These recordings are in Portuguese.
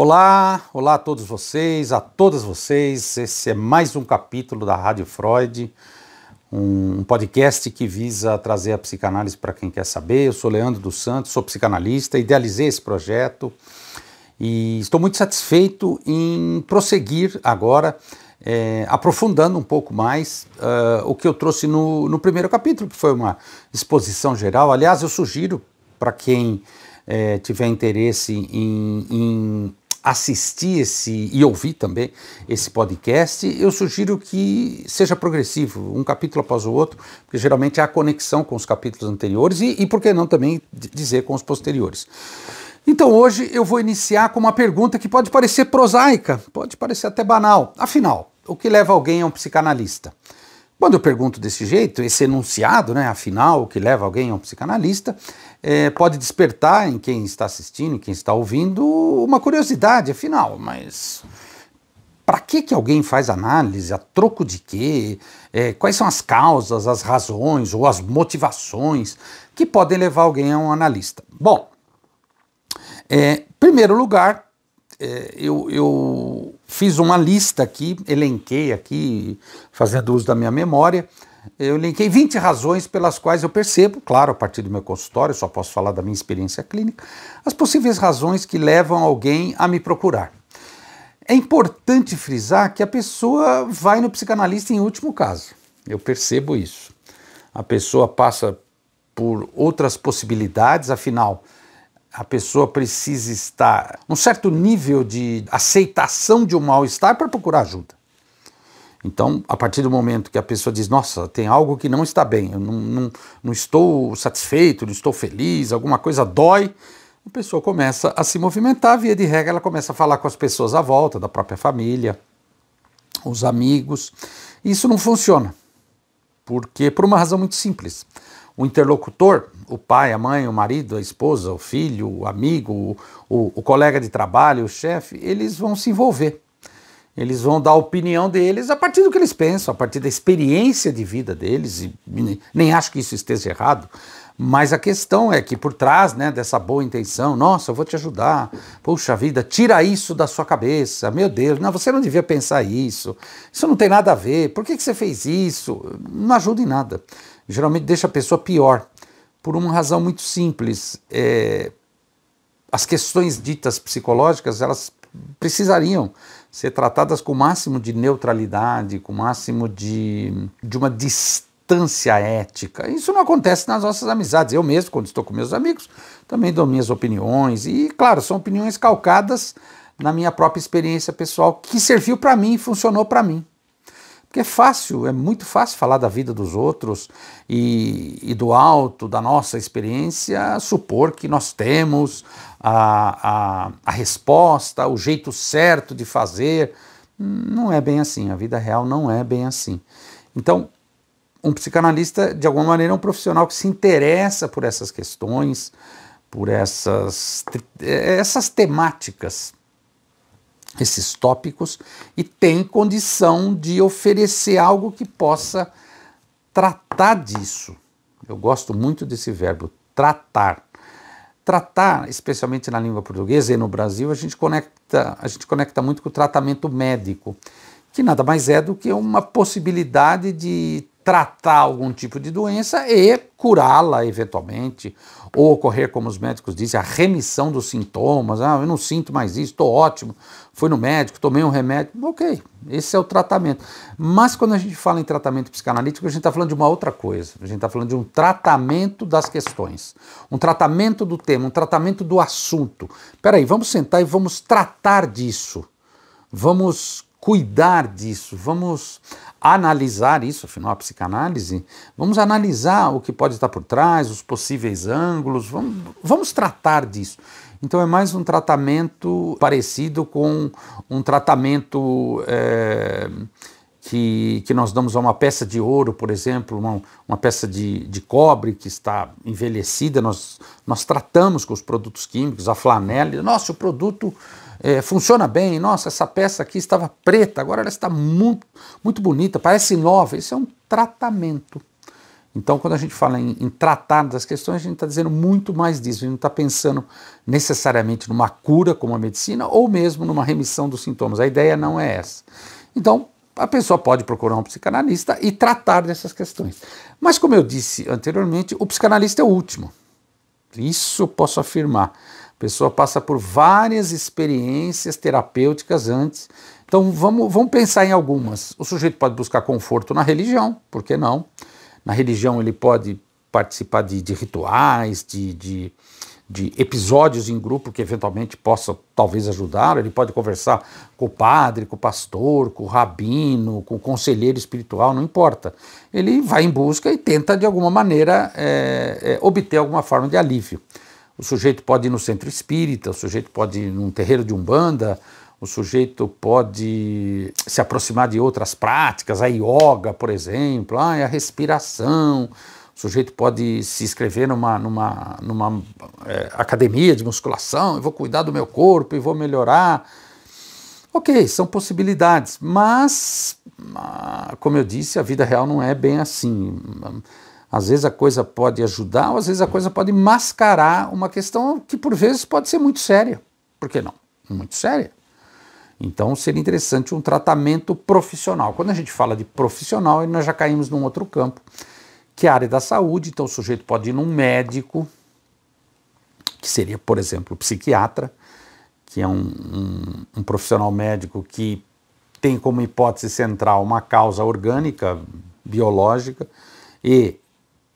Olá a todos vocês, a todas vocês. Esse é mais um capítulo da Rádio Freud, um podcast que visa trazer a psicanálise para quem quer saber. Eu sou Leandro dos Santos, sou psicanalista, idealizei esse projeto e estou muito satisfeito em prosseguir agora, aprofundando um pouco mais o que eu trouxe no primeiro capítulo, que foi uma exposição geral. Aliás, eu sugiro para quem tiver interesse em assistir e ouvir também esse podcast, eu sugiro que seja progressivo, um capítulo após o outro, porque geralmente há conexão com os capítulos anteriores e por que não também dizer com os posteriores. Então hoje eu vou iniciar com uma pergunta que pode parecer prosaica, pode parecer até banal. Afinal, o que leva alguém a um psicanalista? Quando eu pergunto desse jeito, esse enunciado, né, afinal, o que leva alguém a um psicanalista, pode despertar em quem está assistindo, em quem está ouvindo, uma curiosidade, afinal, mas para que alguém faz análise, a troco de quê? Quais são as causas, as razões ou as motivações que podem levar alguém a um analista? Bom, em primeiro lugar, eu fiz uma lista aqui, elenquei aqui, fazendo uso da minha memória, eu elenquei 20 razões pelas quais eu percebo, claro, a partir do meu consultório, só posso falar da minha experiência clínica, as possíveis razões que levam alguém a me procurar. É importante frisar que a pessoa vai no psicanalista em último caso, eu percebo isso. A pessoa passa por outras possibilidades, afinal, a pessoa precisa estar num certo nível de aceitação de um mal-estar para procurar ajuda. Então, a partir do momento que a pessoa diz, nossa, tem algo que não está bem, eu não estou satisfeito, não estou feliz, alguma coisa dói, a pessoa começa a se movimentar, via de regra ela começa a falar com as pessoas à volta, da própria família, os amigos. Isso não funciona, porque por uma razão muito simples. O interlocutor, o pai, a mãe, o marido, a esposa, o filho, o amigo, o colega de trabalho, o chefe, eles vão se envolver. Eles vão dar a opinião deles a partir do que eles pensam, a partir da experiência de vida deles, e nem acho que isso esteja errado, mas a questão é que por trás, né, dessa boa intenção, nossa, eu vou te ajudar, puxa vida, tira isso da sua cabeça, meu Deus, não, você não devia pensar isso, isso não tem nada a ver, por que você fez isso? Não ajuda em nada. Geralmente deixa a pessoa pior, por uma razão muito simples. As questões ditas psicológicas, elas precisariam ser tratadas com o máximo de neutralidade, com o máximo de uma distância ética. Isso não acontece nas nossas amizades. Eu mesmo, quando estou com meus amigos, também dou minhas opiniões. E, claro, são opiniões calcadas na minha própria experiência pessoal, que serviu para mim e funcionou para mim. Porque é fácil, é muito fácil falar da vida dos outros e do alto da nossa experiência, supor que nós temos a resposta, o jeito certo de fazer. Não é bem assim, a vida real não é bem assim. Então, um psicanalista, de alguma maneira, é um profissional que se interessa por essas questões, por essas temáticas, esses tópicos, e tem condição de oferecer algo que possa tratar disso. Eu gosto muito desse verbo, tratar. Tratar, especialmente na língua portuguesa e no Brasil, a gente conecta muito com o tratamento médico, que nada mais é do que uma possibilidade de tratar algum tipo de doença e curá-la eventualmente, ou ocorrer, como os médicos dizem, a remissão dos sintomas. Ah, eu não sinto mais isso, estou ótimo, fui no médico, tomei um remédio. Ok, esse é o tratamento. Mas quando a gente fala em tratamento psicanalítico, a gente está falando de uma outra coisa. A gente está falando de um tratamento das questões, um tratamento do tema, um tratamento do assunto. Peraí, vamos sentar e vamos tratar disso, vamos cuidar disso, vamos analisar isso, afinal a psicanálise, vamos analisar o que pode estar por trás, os possíveis ângulos, vamos tratar disso. Então é mais um tratamento parecido com um tratamento que nós damos a uma peça de ouro, por exemplo, uma peça de cobre que está envelhecida, nós tratamos com os produtos químicos, a flanela, nossa, o produto funciona bem, nossa, essa peça aqui estava preta, agora ela está muito, muito bonita, parece nova. Isso é um tratamento. Então, quando a gente fala em tratar das questões, a gente está dizendo muito mais disso. A gente não está pensando necessariamente numa cura como a medicina ou mesmo numa remissão dos sintomas. A ideia não é essa. Então, a pessoa pode procurar um psicanalista e tratar dessas questões. Mas, como eu disse anteriormente, o psicanalista é o último. Isso eu posso afirmar. A pessoa passa por várias experiências terapêuticas antes. Então, vamos pensar em algumas. O sujeito pode buscar conforto na religião, por que não? Na religião ele pode participar de rituais, de episódios em grupo que eventualmente possa talvez ajudar. Ele pode conversar com o padre, com o pastor, com o rabino, com o conselheiro espiritual, não importa. Ele vai em busca e tenta de alguma maneira obter alguma forma de alívio. O sujeito pode ir no centro espírita, o sujeito pode ir num terreiro de umbanda, o sujeito pode se aproximar de outras práticas, a yoga, por exemplo, a respiração. O sujeito pode se inscrever numa academia de musculação, eu vou cuidar do meu corpo e vou melhorar. Ok, são possibilidades, mas, como eu disse, a vida real não é bem assim. Às vezes a coisa pode ajudar, ou às vezes a coisa pode mascarar uma questão que, por vezes, pode ser muito séria. Por que não? Muito séria. Então seria interessante um tratamento profissional. Quando a gente fala de profissional, nós já caímos num outro campo, que é a área da saúde. Então o sujeito pode ir num médico, que seria, por exemplo, o psiquiatra, que é um profissional médico que tem como hipótese central uma causa orgânica, biológica, e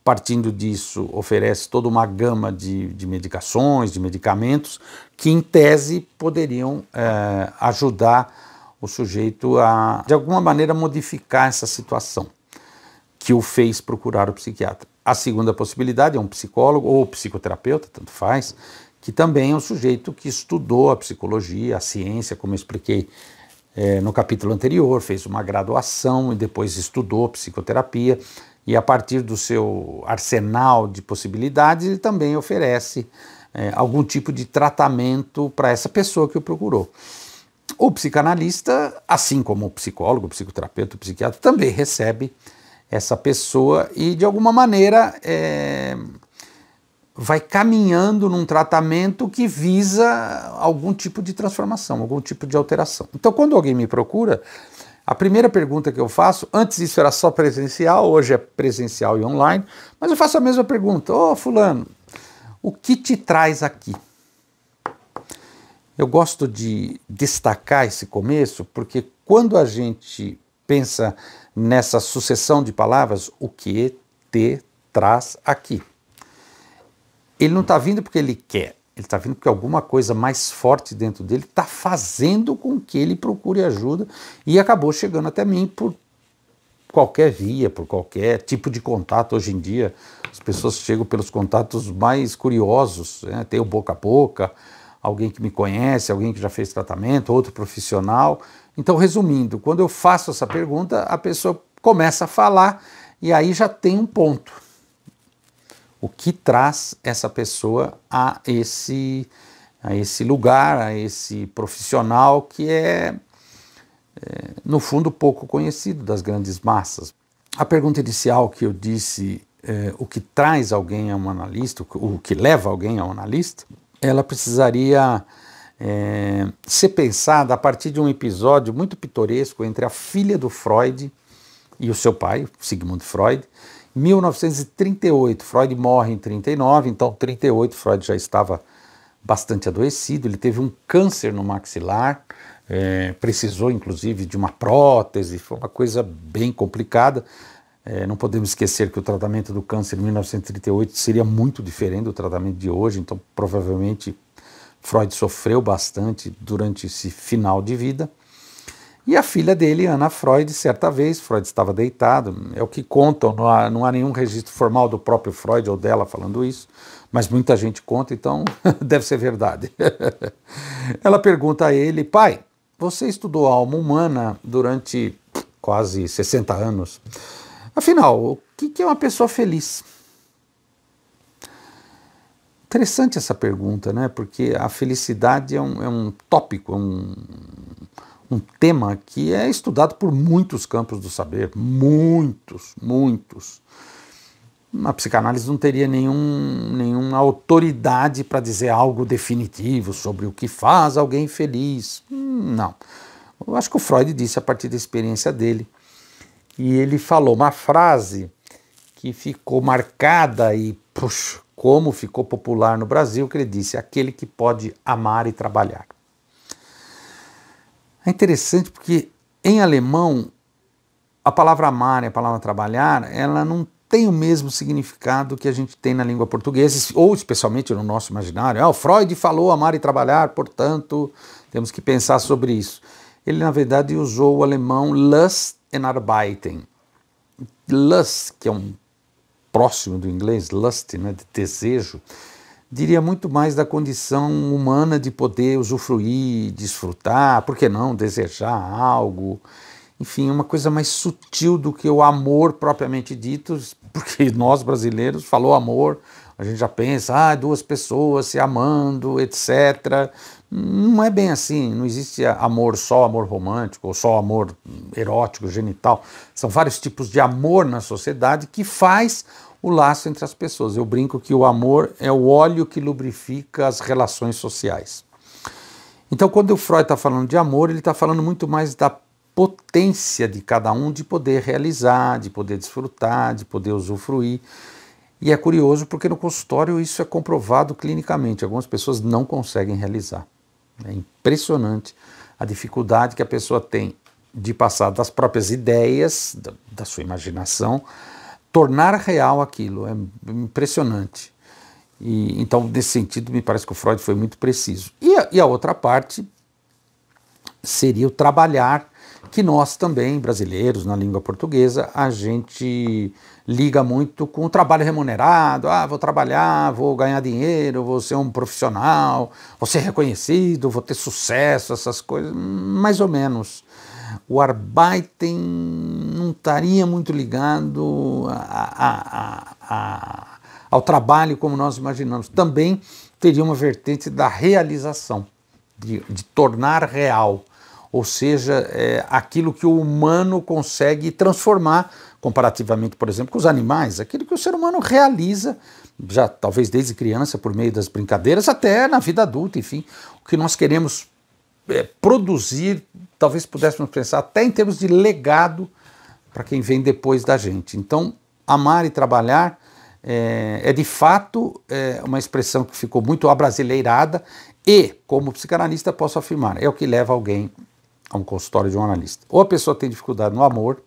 partindo disso oferece toda uma gama de medicações, de medicamentos, que em tese poderiam ajudar o sujeito a, de alguma maneira, modificar essa situação que o fez procurar o psiquiatra. A segunda possibilidade é um psicólogo ou psicoterapeuta, tanto faz, que também é um sujeito que estudou a psicologia, a ciência, como eu expliquei no capítulo anterior, fez uma graduação e depois estudou psicoterapia, e a partir do seu arsenal de possibilidades, ele também oferece algum tipo de tratamento para essa pessoa que o procurou. O psicanalista, assim como o psicólogo, o psicoterapeuta, o psiquiatra, também recebe essa pessoa e, de alguma maneira, vai caminhando num tratamento que visa algum tipo de transformação, algum tipo de alteração. Então, quando alguém me procura, a primeira pergunta que eu faço, antes isso era só presencial, hoje é presencial e online, mas eu faço a mesma pergunta. Ô, fulano, o que te traz aqui? Eu gosto de destacar esse começo, porque quando a gente pensa nessa sucessão de palavras, o que te traz aqui? Ele não está vindo porque ele quer, ele está vindo porque alguma coisa mais forte dentro dele está fazendo com que ele procure ajuda e acabou chegando até mim por qualquer via, por qualquer tipo de contato. Hoje em dia as pessoas chegam pelos contatos mais curiosos, né? Tem o boca a boca, alguém que me conhece, alguém que já fez tratamento, outro profissional. Então, resumindo, quando eu faço essa pergunta, a pessoa começa a falar e aí já tem um ponto. O que traz essa pessoa a esse lugar, a esse profissional que é no fundo, pouco conhecido das grandes massas. A pergunta inicial que eu disse, o que traz alguém a um analista, o que leva alguém a um analista, ela precisaria ser pensada a partir de um episódio muito pitoresco entre a filha do Freud e o seu pai, Sigmund Freud, 1938, Freud morre em 1939, então em 1938 Freud já estava bastante adoecido, ele teve um câncer no maxilar, precisou inclusive de uma prótese, foi uma coisa bem complicada. Não podemos esquecer que o tratamento do câncer em 1938 seria muito diferente do tratamento de hoje, então provavelmente Freud sofreu bastante durante esse final de vida. E a filha dele, Anna Freud, certa vez, Freud estava deitado, é o que contam, não há nenhum registro formal do próprio Freud ou dela falando isso, mas muita gente conta, então deve ser verdade. Ela pergunta a ele: pai, você estudou a alma humana durante quase 60 anos, afinal, o que é uma pessoa feliz? Interessante essa pergunta, né? Porque a felicidade é um tópico, um tema que é estudado por muitos campos do saber, muitos. a psicanálise não teria nenhuma autoridade para dizer algo definitivo sobre o que faz alguém feliz. Não. Eu acho que o Freud disse a partir da experiência dele. E ele falou uma frase que ficou marcada e, puxa, como ficou popular no Brasil, que ele disse: aquele que pode amar e trabalhar. É interessante porque em alemão a palavra amar e a palavra trabalhar, ela não tem o mesmo significado que a gente tem na língua portuguesa, ou especialmente no nosso imaginário. O Freud falou amar e trabalhar, portanto, temos que pensar sobre isso. Ele, na verdade, usou o alemão Lust und Arbeiten. Lust, que é um próximo do inglês, lust, né, de desejo, diria muito mais da condição humana de poder usufruir, desfrutar, por que não, desejar algo. Enfim, uma coisa mais sutil do que o amor propriamente dito, porque nós brasileiros, falou amor, a gente já pensa, duas pessoas se amando, etc. Não é bem assim, não existe amor, só amor romântico, ou só amor erótico, genital. São vários tipos de amor na sociedade que faz o laço entre as pessoas. Eu brinco que o amor é o óleo que lubrifica as relações sociais. Então, quando o Freud está falando de amor, ele está falando muito mais da potência de cada um de poder realizar, de poder desfrutar, de poder usufruir. E é curioso porque no consultório isso é comprovado clinicamente. Algumas pessoas não conseguem realizar. É impressionante a dificuldade que a pessoa tem de passar das próprias ideias, da sua imaginação, tornar real aquilo. É impressionante. E, então, nesse sentido, me parece que o Freud foi muito preciso. E a outra parte seria o trabalhar, que nós também, brasileiros, na língua portuguesa, a gente liga muito com o trabalho remunerado. Vou trabalhar, vou ganhar dinheiro, vou ser um profissional, vou ser reconhecido, vou ter sucesso, essas coisas, mais ou menos. O Arbeiten não estaria muito ligado ao trabalho como nós imaginamos. Também teria uma vertente da realização, de tornar real. Ou seja, aquilo que o humano consegue transformar, comparativamente, por exemplo, com os animais, aquilo que o ser humano realiza, já talvez desde criança, por meio das brincadeiras, até na vida adulta, enfim, o que nós queremos produzir, talvez pudéssemos pensar até em termos de legado para quem vem depois da gente. Então, amar e trabalhar é de fato uma expressão que ficou muito abrasileirada e, como psicanalista, posso afirmar, é o que leva alguém a um consultório de um analista. Ou a pessoa tem dificuldade no amor,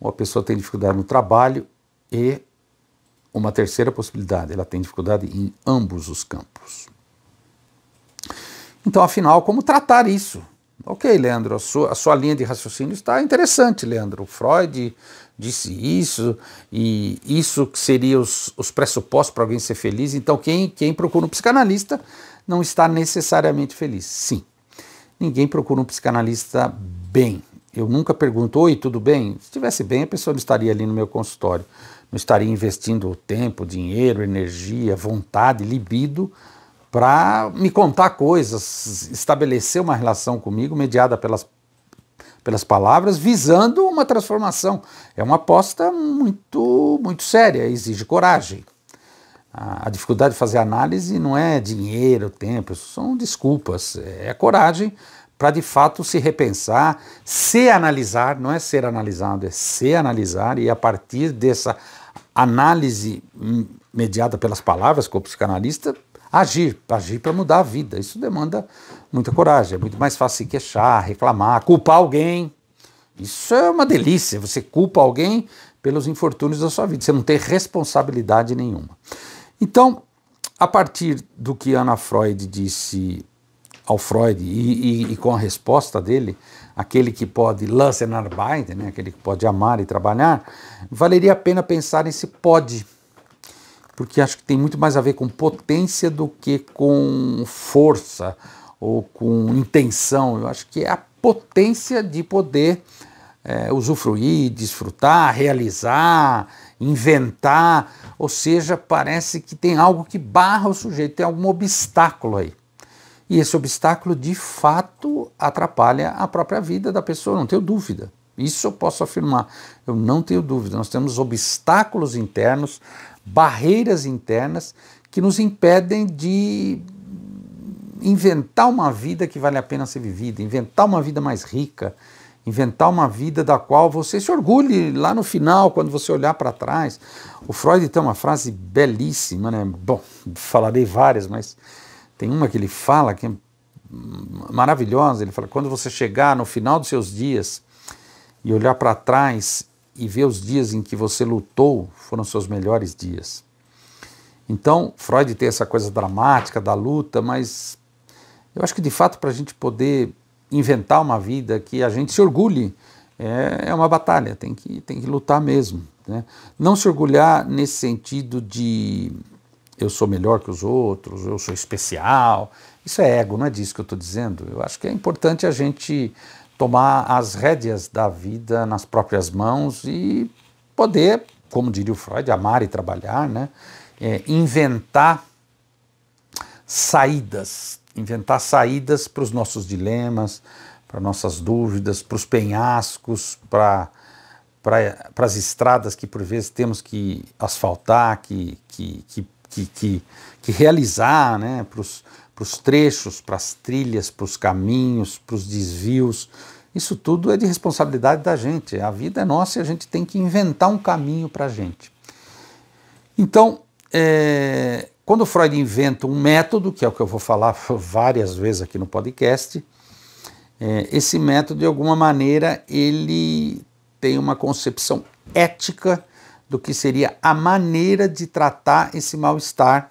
ou a pessoa tem dificuldade no trabalho, e uma terceira possibilidade, ela tem dificuldade em ambos os campos. Então, afinal, como tratar isso? Ok, Leandro, a sua linha de raciocínio está interessante, Leandro. O Freud disse isso, e isso que seria os pressupostos para alguém ser feliz. Então, quem procura um psicanalista não está necessariamente feliz. Sim. Ninguém procura um psicanalista bem. Eu nunca pergunto, oi, tudo bem? Se estivesse bem, a pessoa não estaria ali no meu consultório. Não estaria investindo tempo, dinheiro, energia, vontade, libido para me contar coisas, estabelecer uma relação comigo mediada pelas palavras, visando uma transformação. É uma aposta muito, muito séria, exige coragem. A dificuldade de fazer análise não é dinheiro, tempo, são desculpas, é coragem para de fato se repensar, se analisar, não é ser analisado, é se analisar, e a partir dessa análise mediada pelas palavras como psicanalista, agir para mudar a vida. Isso demanda muita coragem, é muito mais fácil se queixar, reclamar, culpar alguém. Isso é uma delícia, você culpa alguém pelos infortúnios da sua vida, você não tem responsabilidade nenhuma. Então, a partir do que Anna Freud disse ao Freud e com a resposta dele, aquele que pode Lust und Arbeiten, né, aquele que pode amar e trabalhar, valeria a pena pensar nesse pode, porque acho que tem muito mais a ver com potência do que com força ou com intenção. Eu acho que é a potência de poder usufruir, desfrutar, realizar, inventar, ou seja, parece que tem algo que barra o sujeito, tem algum obstáculo aí. E esse obstáculo, de fato, atrapalha a própria vida da pessoa, não tenho dúvida. Isso eu posso afirmar, eu não tenho dúvida. Nós temos obstáculos internos, barreiras internas que nos impedem de inventar uma vida que vale a pena ser vivida, inventar uma vida mais rica, inventar uma vida da qual você se orgulhe lá no final, quando você olhar para trás. O Freud tem uma frase belíssima, né? Bom, falarei várias, mas tem uma que ele fala que é maravilhosa. Ele fala, quando você chegar no final dos seus dias e olhar para trás e ver os dias em que você lutou, foram seus melhores dias. Então, Freud tem essa coisa dramática da luta, mas eu acho que, de fato, para a gente poder inventar uma vida que a gente se orgulhe, é uma batalha, tem que lutar mesmo, né? Não se orgulhar nesse sentido de eu sou melhor que os outros, eu sou especial, isso é ego, não é disso que eu estou dizendo. Eu acho que é importante a gente tomar as rédeas da vida nas próprias mãos e poder, como diria o Freud, amar e trabalhar, né? Inventar saídas, para os nossos dilemas, para nossas dúvidas, para os penhascos, para as estradas que por vezes temos que asfaltar, que realizar, né? Para os trechos, para as trilhas, para os caminhos, para os desvios. Isso tudo é de responsabilidade da gente. A vida é nossa e a gente tem que inventar um caminho para a gente. Então, quando Freud inventa um método, que é o que eu vou falar várias vezes aqui no podcast, esse método, de alguma maneira, ele tem uma concepção ética do que seria a maneira de tratar esse mal-estar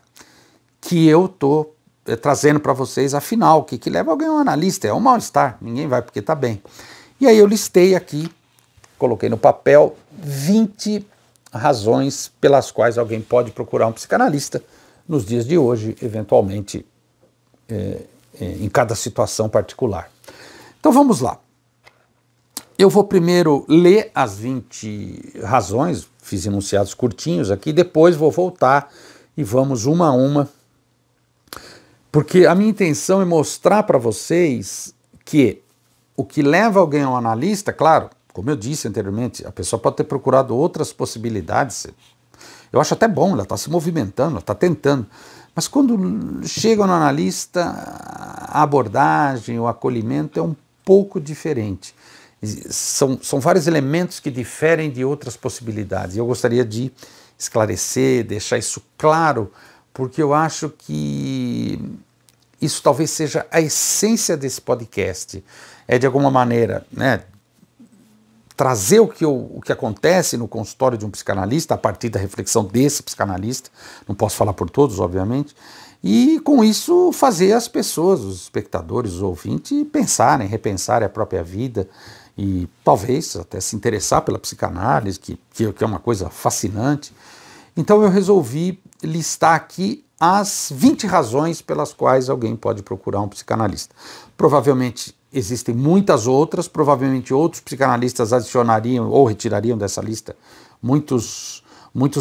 que eu estou trazendo para vocês. Afinal, o que leva alguém a um analista? É um mal-estar, ninguém vai porque está bem. E aí eu listei aqui, coloquei no papel, 20 razões pelas quais alguém pode procurar um psicanalista nos dias de hoje, eventualmente em cada situação particular. Então vamos lá. Eu vou primeiro ler as 20 razões, fiz enunciados curtinhos aqui, depois vou voltar e vamos uma a uma, porque a minha intenção é mostrar para vocês que o que leva alguém a um analista, claro, como eu disse anteriormente, a pessoa pode ter procurado outras possibilidades. Eu acho até bom, ela está se movimentando, ela está tentando. Mas quando chega no analista, a abordagem, o acolhimento é um pouco diferente. São vários elementos que diferem de outras possibilidades. E eu gostaria de esclarecer, deixar isso claro, porque eu acho que isso talvez seja a essência desse podcast. É de alguma maneira, né, trazer o que acontece no consultório de um psicanalista a partir da reflexão desse psicanalista, não posso falar por todos, obviamente, e com isso fazer as pessoas, os espectadores, os ouvintes, pensarem, repensarem a própria vida e talvez até se interessar pela psicanálise, que é uma coisa fascinante. Então eu resolvi listar aqui as 20 razões pelas quais alguém pode procurar um psicanalista. Provavelmente existem muitas outras, provavelmente outros psicanalistas adicionariam ou retirariam dessa lista muitos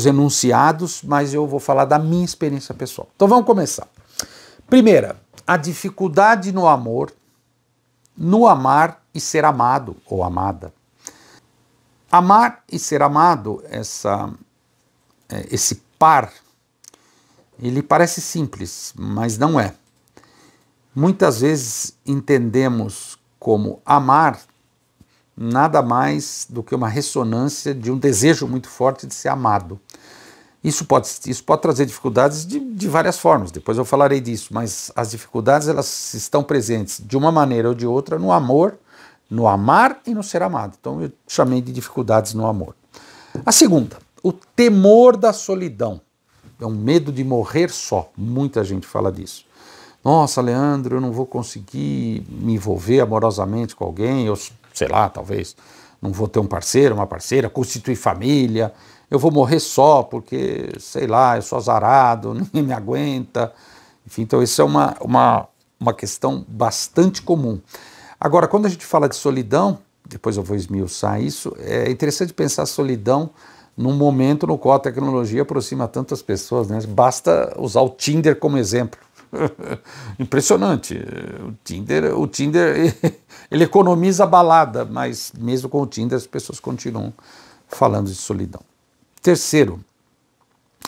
enunciados, mas eu vou falar da minha experiência pessoal. Então vamos começar. Primeira, a dificuldade no amor, no amar e ser amado ou amada. Amar e ser amado, esse par, ele parece simples, mas não é. Muitas vezes entendemos como amar nada mais do que uma ressonância de um desejo muito forte de ser amado. Isso pode trazer dificuldades de várias formas, depois eu falarei disso, mas as dificuldades elas estão presentes de uma maneira ou de outra no amor, no amar e no ser amado. Então eu chamei de dificuldades no amor. A segunda, o temor da solidão. É um medo de morrer só, muita gente fala disso. Nossa, Leandro, eu não vou conseguir me envolver amorosamente com alguém, eu sei lá, talvez não vou ter um parceiro, uma parceira, constituir família, eu vou morrer só porque, sei lá, eu sou azarado, ninguém me aguenta. Enfim, então isso é uma questão bastante comum. Agora, quando a gente fala de solidão, depois eu vou esmiuçar isso, é interessante pensar a solidão num momento no qual a tecnologia aproxima tantas pessoas, né? Basta usar o Tinder como exemplo. Impressionante. O Tinder ele economiza a balada, mas mesmo com o Tinder as pessoas continuam falando de solidão. Terceiro,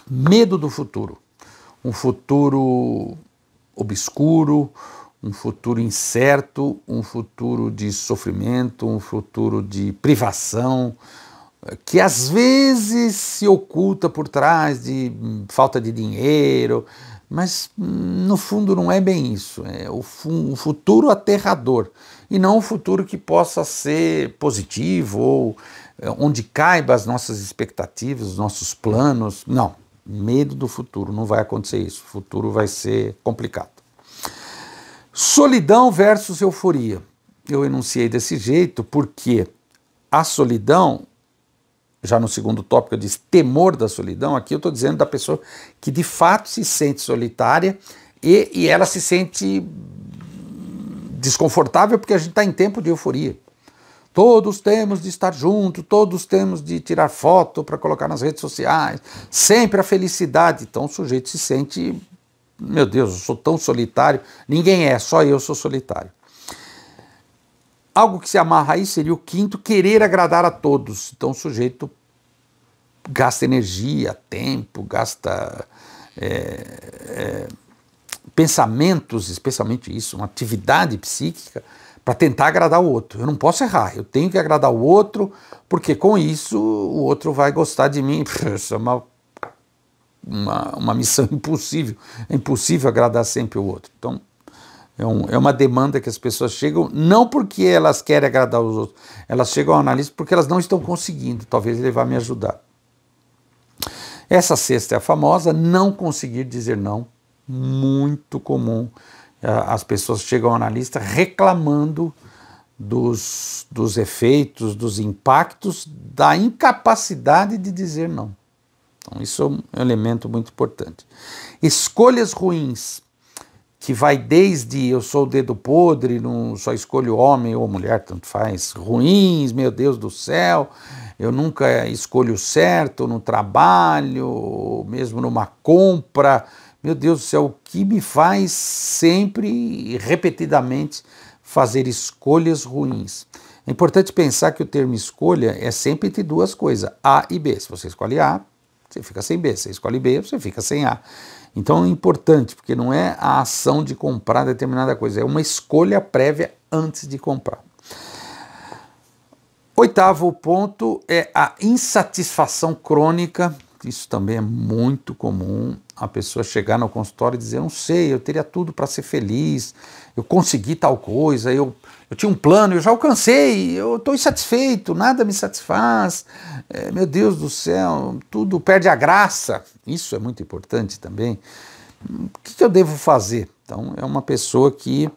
medo do futuro. Um futuro obscuro, um futuro incerto, um futuro de sofrimento, um futuro de privação, que às vezes se oculta por trás de falta de dinheiro, mas no fundo não é bem isso, é um futuro aterrador e não um futuro que possa ser positivo ou onde caiba as nossas expectativas, os nossos planos, não. Medo do futuro, não vai acontecer isso, o futuro vai ser complicado. Solidão versus euforia. Eu enunciei desse jeito porque a solidão, já no segundo tópico eu disse temor da solidão, aqui eu estou dizendo da pessoa que de fato se sente solitária e ela se sente desconfortável porque a gente está em tempo de euforia. Todos temos de estar juntos, todos temos de tirar foto para colocar nas redes sociais, sempre a felicidade. Então o sujeito se sente, meu Deus, eu sou tão solitário, ninguém é, só eu sou solitário. Algo que se amarra aí seria o quinto, querer agradar a todos. Então o sujeito gasta energia, tempo, gasta pensamentos, especialmente isso, uma atividade psíquica, para tentar agradar o outro. Eu não posso errar, eu tenho que agradar o outro, porque com isso o outro vai gostar de mim. Isso é uma missão impossível. É impossível agradar sempre o outro. Então, é uma demanda que as pessoas chegam, não porque elas querem agradar os outros, elas chegam ao analista porque elas não estão conseguindo. Talvez ele vá me ajudar. Essa sexta é a famosa, não conseguir dizer não. Muito comum. As pessoas chegam ao analista reclamando dos efeitos, dos impactos, da incapacidade de dizer não. Então isso é um elemento muito importante. Escolhas ruins, que vai desde eu sou o dedo podre, não só escolho homem ou mulher, tanto faz, ruins, meu Deus do céu, eu nunca escolho certo no trabalho, mesmo numa compra. Meu Deus do céu, o que me faz sempre, repetidamente, fazer escolhas ruins? É importante pensar que o termo escolha é sempre entre duas coisas, A e B. Se você escolhe A, você fica sem B. Se você escolhe B, você fica sem A. Então é importante, porque não é a ação de comprar determinada coisa, é uma escolha prévia antes de comprar. Oitavo ponto é a insatisfação crônica. Isso também é muito comum, a pessoa chegar no consultório e dizer, não sei, eu teria tudo para ser feliz, eu consegui tal coisa, eu tinha um plano, eu já alcancei, eu estou insatisfeito, nada me satisfaz, meu Deus do céu, tudo perde a graça. Isso é muito importante também. O que eu devo fazer? Então é uma pessoa que,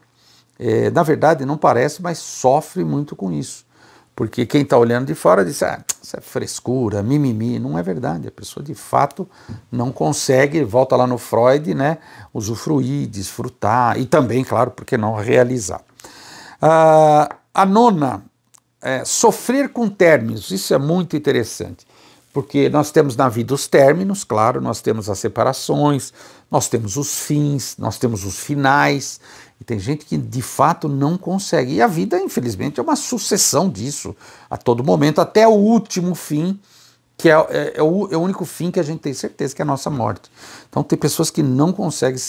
na verdade não parece, mas sofre muito com isso. Porque quem está olhando de fora diz, ah, isso é frescura, mimimi. Não é verdade, a pessoa de fato não consegue, volta lá no Freud, né, usufruir, desfrutar e também, claro, por que não, realizar. A nona, sofrer com términos, isso é muito interessante, porque nós temos na vida os términos, claro, nós temos as separações, nós temos os fins, nós temos os finais, e tem gente que de fato não consegue. E a vida, infelizmente, é uma sucessão disso a todo momento, até o último fim, que é o único fim que a gente tem certeza, que é a nossa morte. Então tem pessoas que não conseguem,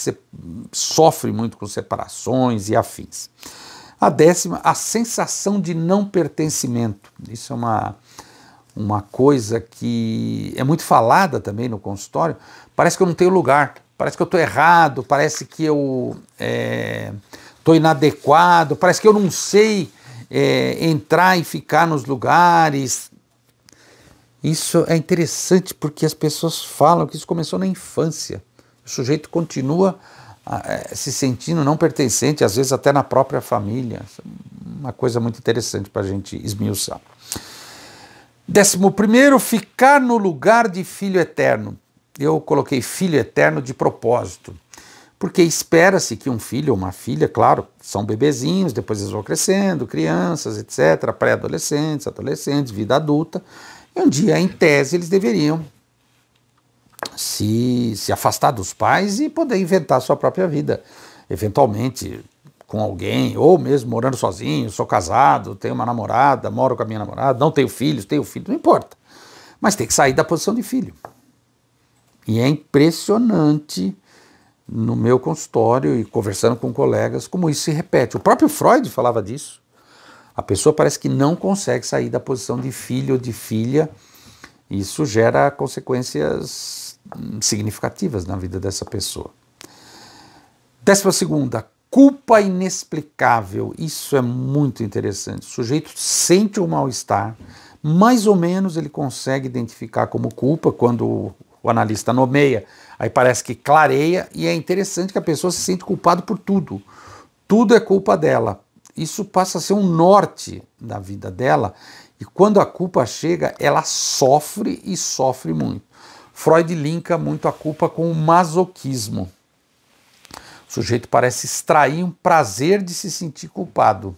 sofrem muito com separações e afins. A décima, a sensação de não pertencimento. Isso é uma coisa que é muito falada também no consultório. Parece que eu não tenho lugar. Parece que eu estou errado, parece que eu estou inadequado, parece que eu não sei entrar e ficar nos lugares. Isso é interessante porque as pessoas falam que isso começou na infância. O sujeito continua se sentindo não pertencente, às vezes até na própria família. Uma coisa muito interessante para a gente esmiuçar. 11º, ficar no lugar de filho eterno. Eu coloquei filho eterno de propósito, porque espera-se que um filho ou uma filha, claro, são bebezinhos, depois eles vão crescendo, crianças, etc., pré-adolescentes, adolescentes, vida adulta, e um dia, em tese, eles deveriam se afastar dos pais e poder inventar sua própria vida, eventualmente com alguém, ou mesmo morando sozinho. Sou casado, tenho uma namorada, moro com a minha namorada, não tenho filhos, tenho filho, não importa, mas tem que sair da posição de filho. E é impressionante no meu consultório e conversando com colegas como isso se repete. O próprio Freud falava disso. A pessoa parece que não consegue sair da posição de filho ou de filha. Isso gera consequências significativas na vida dessa pessoa. 12ª, culpa inexplicável. Isso é muito interessante. O sujeito sente um mal-estar, mais ou menos ele consegue identificar como culpa quando o analista nomeia, aí parece que clareia, e é interessante que a pessoa se sente culpada por tudo. Tudo é culpa dela. Isso passa a ser um norte da vida dela, e quando a culpa chega, ela sofre e sofre muito. Freud linka muito a culpa com o masoquismo. O sujeito parece extrair um prazer de se sentir culpado.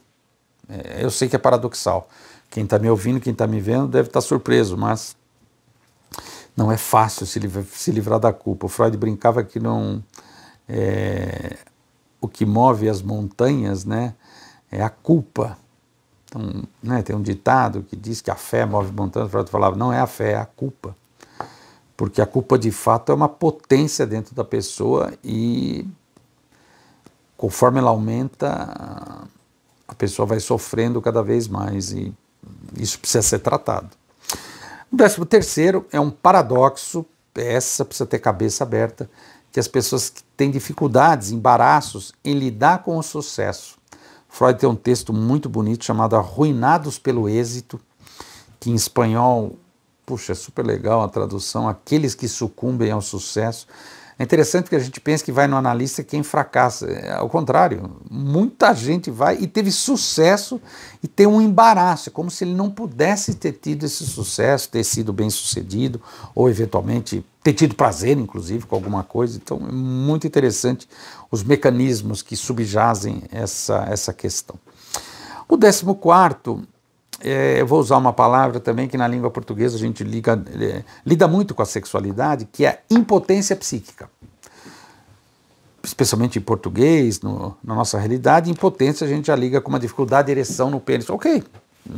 Eu sei que é paradoxal. Quem está me ouvindo, quem está me vendo, deve estar surpreso, mas não é fácil se livrar da culpa. O Freud brincava que não, o que move as montanhas, né, é a culpa. Então, né, tem um ditado que diz que a fé move montanhas. O Freud falava, não é a fé, é a culpa. Porque a culpa, de fato, é uma potência dentro da pessoa e, conforme ela aumenta, a pessoa vai sofrendo cada vez mais e isso precisa ser tratado. O 13º é um paradoxo, essa precisa ter cabeça aberta, que as pessoas que têm dificuldades, embaraços em lidar com o sucesso. Freud tem um texto muito bonito chamado Arruinados pelo Êxito, que em espanhol, puxa, é super legal a tradução, aqueles que sucumbem ao sucesso. É interessante que a gente pense que vai no analista quem fracassa. Ao contrário, muita gente vai e teve sucesso e tem um embaraço. É como se ele não pudesse ter tido esse sucesso, ter sido bem-sucedido, ou eventualmente ter tido prazer, inclusive, com alguma coisa. Então é muito interessante os mecanismos que subjazem essa questão. O 14º, eu vou usar uma palavra também que na língua portuguesa a gente lida muito com a sexualidade, que é a impotência psíquica. Especialmente em português, na nossa realidade, impotência a gente já liga com uma dificuldade de ereção no pênis. Ok,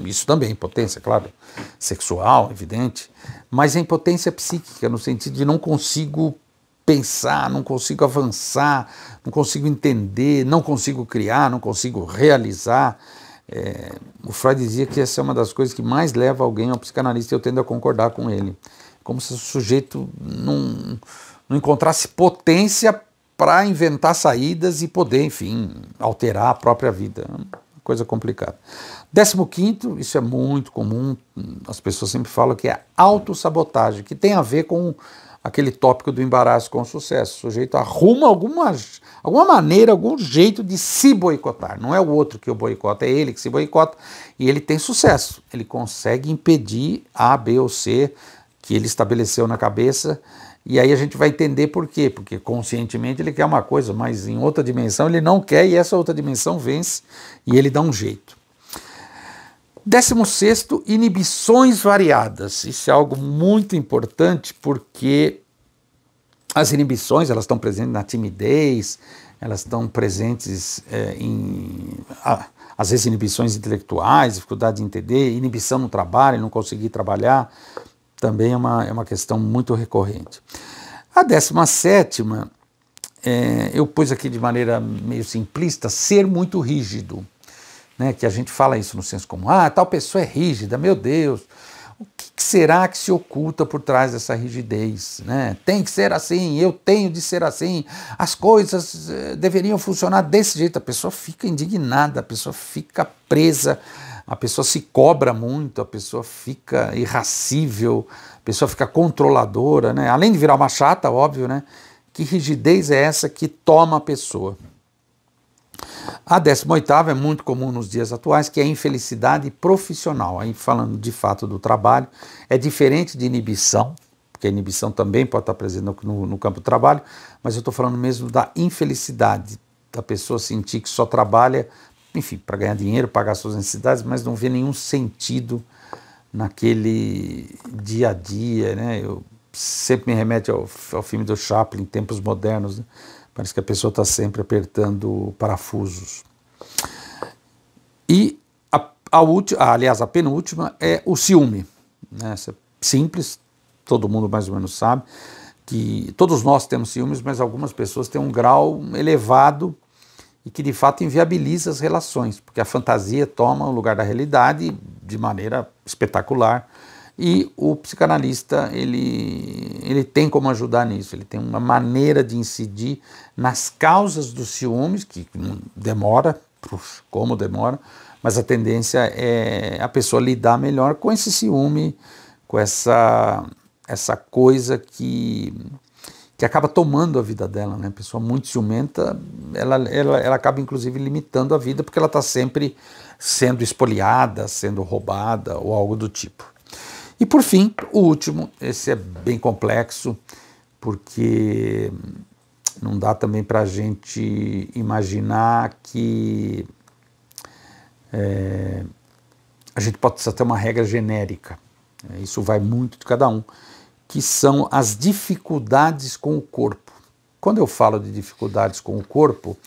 isso também é impotência, claro, sexual, evidente, mas a impotência psíquica no sentido de não consigo pensar, não consigo avançar, não consigo entender, não consigo criar, não consigo realizar. O Freud dizia que essa é uma das coisas que mais leva alguém ao psicanalista, e eu tendo a concordar com ele. Como se o sujeito não encontrasse potência para inventar saídas e poder, enfim, alterar a própria vida. Coisa complicada. 15º, isso é muito comum, as pessoas sempre falam que é a autossabotagem, que tem a ver com aquele tópico do embaraço com o sucesso. O sujeito arruma alguma maneira, algum jeito de se boicotar. Não é o outro que o boicota, é ele que se boicota. E ele tem sucesso. Ele consegue impedir A, B ou C que ele estabeleceu na cabeça. E aí a gente vai entender por quê. Porque conscientemente ele quer uma coisa, mas em outra dimensão ele não quer, e essa outra dimensão vence e ele dá um jeito. 16º, inibições variadas. Isso é algo muito importante porque as inibições, elas estão presentes na timidez, elas estão presentes às vezes, inibições intelectuais, dificuldade de entender, inibição no trabalho, não conseguir trabalhar, também é uma questão muito recorrente. A 17ª, eu pus aqui de maneira meio simplista, ser muito rígido. Né, que a gente fala isso no senso comum, tal pessoa é rígida, meu Deus, o que será que se oculta por trás dessa rigidez? Né? Tem que ser assim, eu tenho de ser assim, as coisas deveriam funcionar desse jeito. A pessoa fica indignada, a pessoa fica presa, a pessoa se cobra muito, a pessoa fica irascível, a pessoa fica controladora, né? Além de virar uma chata, óbvio, né? Que rigidez é essa que toma a pessoa? A 18ª é muito comum nos dias atuais, que é a infelicidade profissional. Aí falando de fato do trabalho, é diferente de inibição, porque a inibição também pode estar presente no campo do trabalho, mas eu estou falando mesmo da infelicidade, da pessoa sentir que só trabalha, enfim, para ganhar dinheiro, pagar suas necessidades, mas não vê nenhum sentido naquele dia a dia, né? Eu sempre me remete ao filme do Chaplin, Tempos Modernos, né? Parece que a pessoa está sempre apertando parafusos. E a última, aliás, a penúltima é o ciúme, né? Essa é simples, todo mundo mais ou menos sabe que todos nós temos ciúmes, mas algumas pessoas têm um grau elevado e que de fato inviabiliza as relações, porque a fantasia toma o lugar da realidade de maneira espetacular. E o psicanalista, ele tem como ajudar nisso, ele tem uma maneira de incidir nas causas dos ciúmes, que demora, como demora, mas a tendência é a pessoa lidar melhor com esse ciúme, com essa coisa que acaba tomando a vida dela, né? A pessoa muito ciumenta, ela acaba inclusive limitando a vida, porque ela está sempre sendo espoliada, sendo roubada ou algo do tipo. E por fim, o último, esse é bem complexo, porque não dá também para a gente imaginar que a gente pode precisar ter uma regra genérica, isso vai muito de cada um, que são as dificuldades com o corpo. Quando eu falo de dificuldades com o corpo,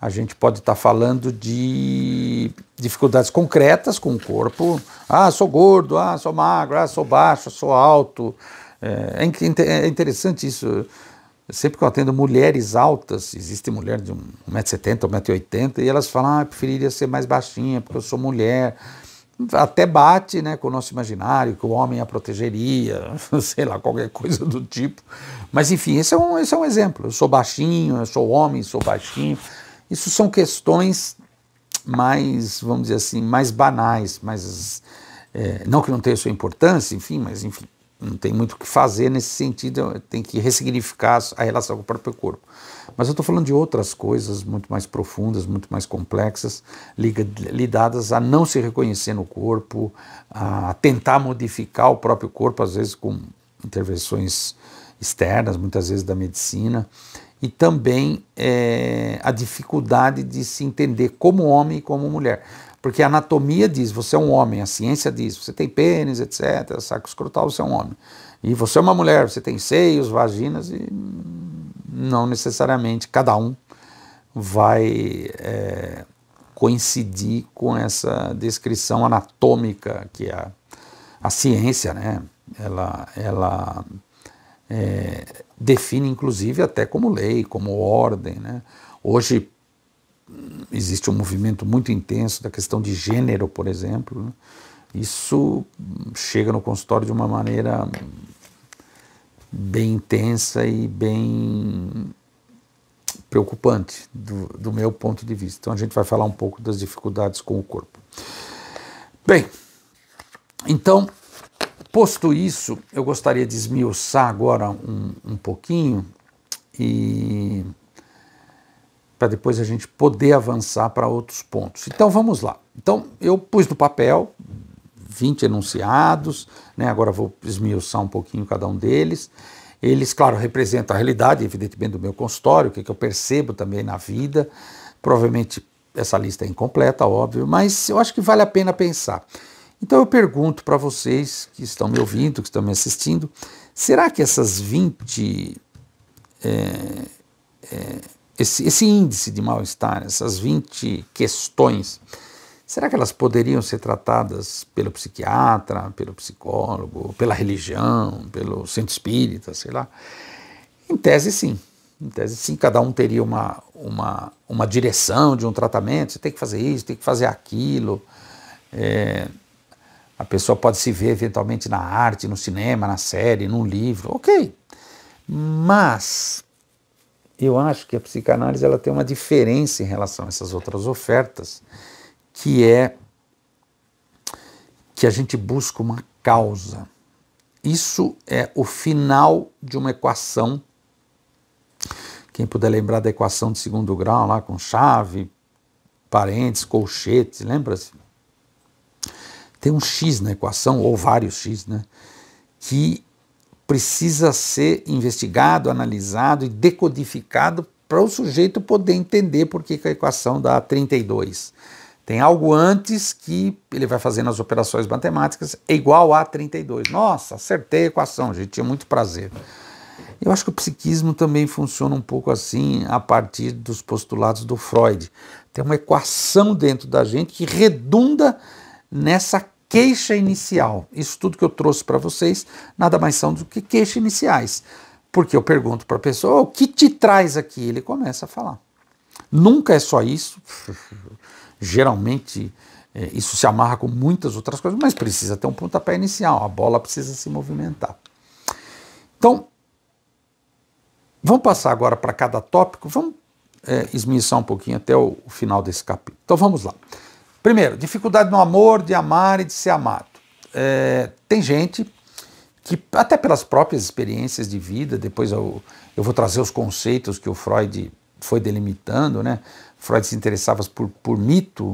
a gente pode estar falando de dificuldades concretas com o corpo. Ah, sou gordo, ah, sou magro, ah, sou baixo, sou alto. É interessante isso. Sempre que eu atendo mulheres altas, existe mulher de 1,70m, 1,80m, e elas falam, ah, eu preferiria ser mais baixinha, porque eu sou mulher. Até bate, né, com o nosso imaginário, que o homem a protegeria, sei lá, qualquer coisa do tipo. Mas, enfim, esse é um exemplo. Eu sou baixinho, eu sou homem, sou baixinho. Isso são questões mais, vamos dizer assim, mais banais, mais, não que não tenha sua importância, enfim, mas enfim, não tem muito o que fazer nesse sentido, tem que ressignificar a relação com o próprio corpo. Mas eu estou falando de outras coisas muito mais profundas, muito mais complexas, ligadas a não se reconhecer no corpo, a tentar modificar o próprio corpo, às vezes com intervenções externas, muitas vezes da medicina, e também a dificuldade de se entender como homem e como mulher. Porque a anatomia diz, você é um homem, a ciência diz, você tem pênis, etc, saco escrotal, você é um homem. E você é uma mulher, você tem seios, vaginas, e não necessariamente cada um vai coincidir com essa descrição anatômica que a ciência, né, ela define inclusive até como lei, como ordem, né? Hoje existe um movimento muito intenso da questão de gênero, por exemplo, né? Isso chega no consultório de uma maneira bem intensa e bem preocupante do meu ponto de vista. Então a gente vai falar um pouco das dificuldades com o corpo. Bem, então, posto isso, eu gostaria de esmiuçar agora um pouquinho, e para depois a gente poder avançar para outros pontos. Então vamos lá. Então eu pus no papel 20 enunciados, né? Agora vou esmiuçar um pouquinho cada um deles. Eles, claro, representam a realidade, evidentemente, do meu consultório, o que eu percebo também na vida. Provavelmente essa lista é incompleta, óbvio, mas eu acho que vale a pena pensar. Então eu pergunto para vocês que estão me ouvindo, que estão me assistindo, será que essas 20, esse índice de mal-estar, essas 20 questões, será que elas poderiam ser tratadas pelo psiquiatra, pelo psicólogo, pela religião, pelo centro espírita, sei lá? Em tese, sim. Em tese, sim, cada um teria uma direção de um tratamento, você tem que fazer isso, tem que fazer aquilo. A pessoa pode se ver eventualmente na arte, no cinema, na série, num livro, ok. Mas eu acho que a psicanálise ela tem uma diferença em relação a essas outras ofertas, que é que a gente busca uma causa. Isso é o final de uma equação. Quem puder lembrar da equação de segundo grau, lá com chave, parênteses, colchetes, lembra-se? Tem um X na equação, ou vários X, né, que precisa ser investigado, analisado e decodificado para o sujeito poder entender por que a equação dá 32. Tem algo antes que ele vai fazendo as operações matemáticas, é igual a 32. Nossa, acertei a equação, gente, tinha muito prazer. Eu acho que o psiquismo também funciona um pouco assim a partir dos postulados do Freud. Tem uma equação dentro da gente que redunda nessa queixa inicial. Isso tudo que eu trouxe para vocês nada mais são do que queixas iniciais. Porque eu pergunto para a pessoa, o que te traz aqui? Ele começa a falar. Nunca é só isso. Geralmente isso se amarra com muitas outras coisas, mas precisa ter um pontapé inicial. A bola precisa se movimentar. Então, vamos passar agora para cada tópico, vamos esmiuçar um pouquinho até o final desse capítulo. Então vamos lá. Primeiro, dificuldade no amor, de amar e de ser amado. Tem gente que, até pelas próprias experiências de vida, depois eu vou trazer os conceitos que o Freud foi delimitando, né? Freud se interessava por mito,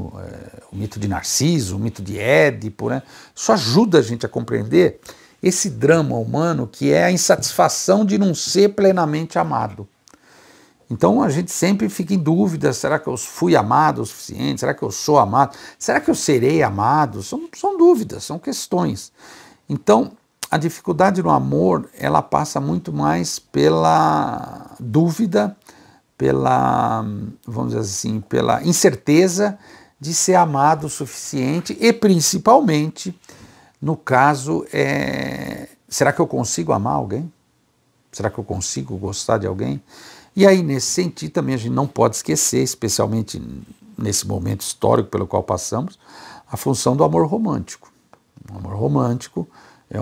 o mito de Narciso, o mito de Édipo, né? Isso ajuda a gente a compreender esse drama humano que é a insatisfação de não ser plenamente amado. Então a gente sempre fica em dúvida, será que eu fui amado o suficiente? Será que eu sou amado? Será que eu serei amado? São dúvidas, são questões. Então a dificuldade no amor, ela passa muito mais pela dúvida, pela, vamos dizer assim, pela incerteza de ser amado o suficiente e principalmente... No caso, será que eu consigo amar alguém? Será que eu consigo gostar de alguém? E aí, nesse sentido, também a gente não pode esquecer, especialmente nesse momento histórico pelo qual passamos, a função do amor romântico. O amor romântico é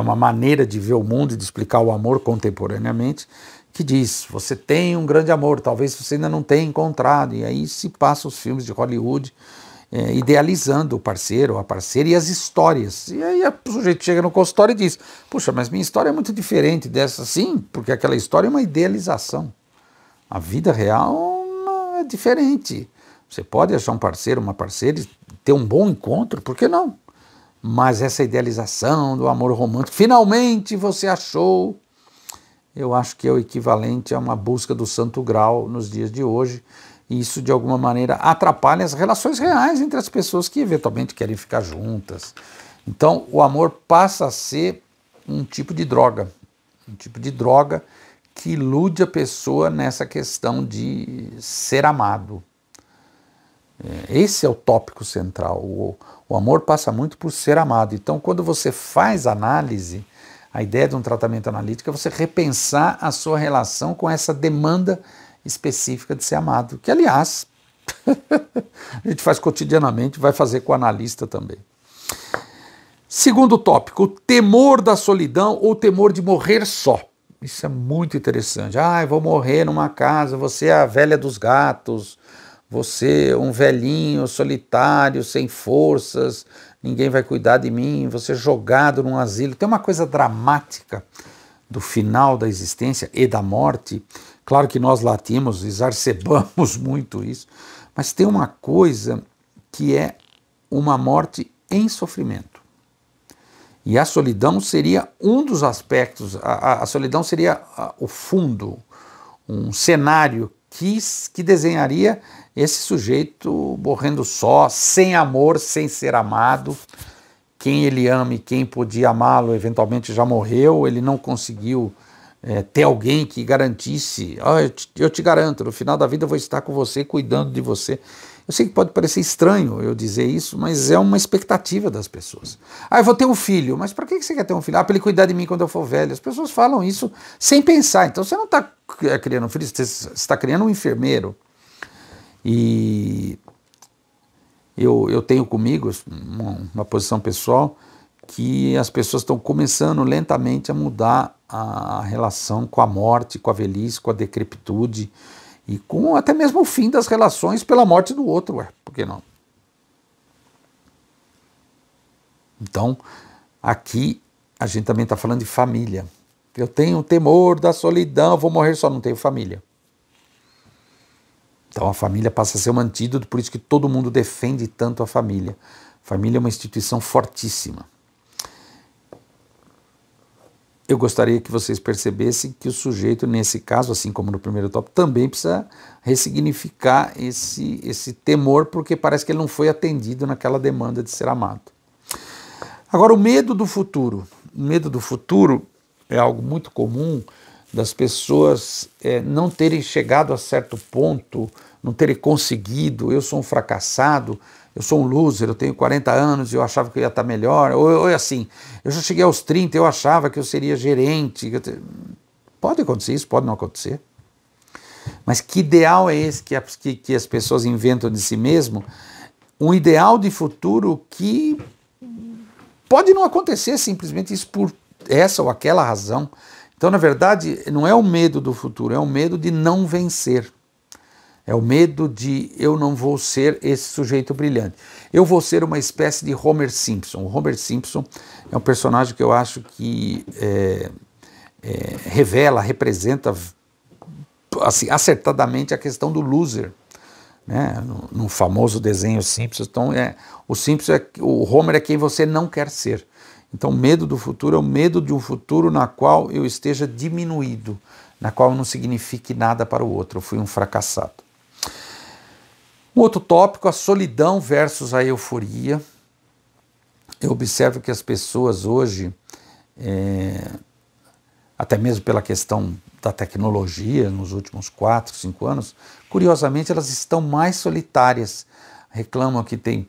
uma maneira de ver o mundo e de explicar o amor contemporaneamente, que diz, você tem um grande amor, talvez você ainda não tenha encontrado, e aí se passam os filmes de Hollywood, idealizando o parceiro, a parceira e as histórias. E aí o sujeito chega no consultório e diz, puxa, mas minha história é muito diferente dessa. Sim, porque aquela história é uma idealização. A vida real é diferente. Você pode achar um parceiro, uma parceira e ter um bom encontro, por que não? Mas essa idealização do amor romântico, finalmente você achou, eu acho que é o equivalente a uma busca do santo grau nos dias de hoje. E isso, de alguma maneira, atrapalha as relações reais entre as pessoas que, eventualmente, querem ficar juntas. Então, o amor passa a ser um tipo de droga. Um tipo de droga que ilude a pessoa nessa questão de ser amado. Esse é o tópico central. O amor passa muito por ser amado. Então, quando você faz análise, a ideia de um tratamento analítico é você repensar a sua relação com essa demanda específica de ser amado, que aliás a gente faz cotidianamente, vai fazer com o analista também. Segundo tópico, o temor da solidão ou o temor de morrer só. Isso é muito interessante. Ah, eu vou morrer numa casa, você é a velha dos gatos, você é um velhinho solitário, sem forças, ninguém vai cuidar de mim, você é jogado num asilo. Tem uma coisa dramática do final da existência e da morte. Claro que nós latimos, exacerbamos muito isso, mas tem uma coisa que é uma morte em sofrimento. E a solidão seria um dos aspectos, a solidão seria o fundo, um cenário que desenharia esse sujeito morrendo só, sem amor, sem ser amado. Quem ele ama e quem podia amá-lo eventualmente já morreu, ele não conseguiu ter alguém que garantisse, eu te garanto, no final da vida eu vou estar com você, cuidando de você. Eu sei que pode parecer estranho eu dizer isso, mas é uma expectativa das pessoas. Ah, eu vou ter um filho, mas para que você quer ter um filho? Ah, para ele cuidar de mim quando eu for velho. As pessoas falam isso sem pensar, então você não está criando um filho, você está criando um enfermeiro. E eu tenho comigo uma posição pessoal que as pessoas estão começando lentamente a mudar a relação com a morte, com a velhice, com a decrepitude e com até mesmo o fim das relações pela morte do outro. Ué, por que não? Então, aqui a gente também está falando de família. Eu tenho temor da solidão, vou morrer só, não tenho família. Então a família passa a ser um antídoto, por isso que todo mundo defende tanto a família. Família é uma instituição fortíssima. eu gostaria que vocês percebessem que o sujeito, nesse caso, assim como no primeiro tópico, também precisa ressignificar esse temor, porque parece que ele não foi atendido naquela demanda de ser amado. Agora, o medo do futuro. O medo do futuro é algo muito comum das pessoas não terem chegado a certo ponto, não terem conseguido. Eu sou um fracassado, eu sou um loser, eu tenho 40 anos e eu achava que eu ia estar melhor. Ou assim, eu já cheguei aos 30, eu achava que eu seria gerente. Pode acontecer isso, pode não acontecer. Mas que ideal é esse que as pessoas inventam de si mesmo? Um ideal de futuro que pode não acontecer simplesmente isso por essa ou aquela razão. Então, na verdade, não é o medo do futuro, é o medo de não vencer. É o medo de eu não vou ser esse sujeito brilhante. Eu vou ser uma espécie de Homer Simpson. O Homer Simpson é um personagem que eu acho que revela, representa assim, acertadamente a questão do loser. Né? No famoso desenho Simpsons. Então, o Homer é quem você não quer ser. Então, o medo do futuro é o medo de um futuro na qual eu esteja diminuído, na qual eu não signifique nada para o outro. Eu fui um fracassado. Um outro tópico, a solidão versus a euforia. Eu observo que as pessoas hoje, até mesmo pela questão da tecnologia nos últimos 4, 5 anos, curiosamente elas estão mais solitárias, reclamam que tem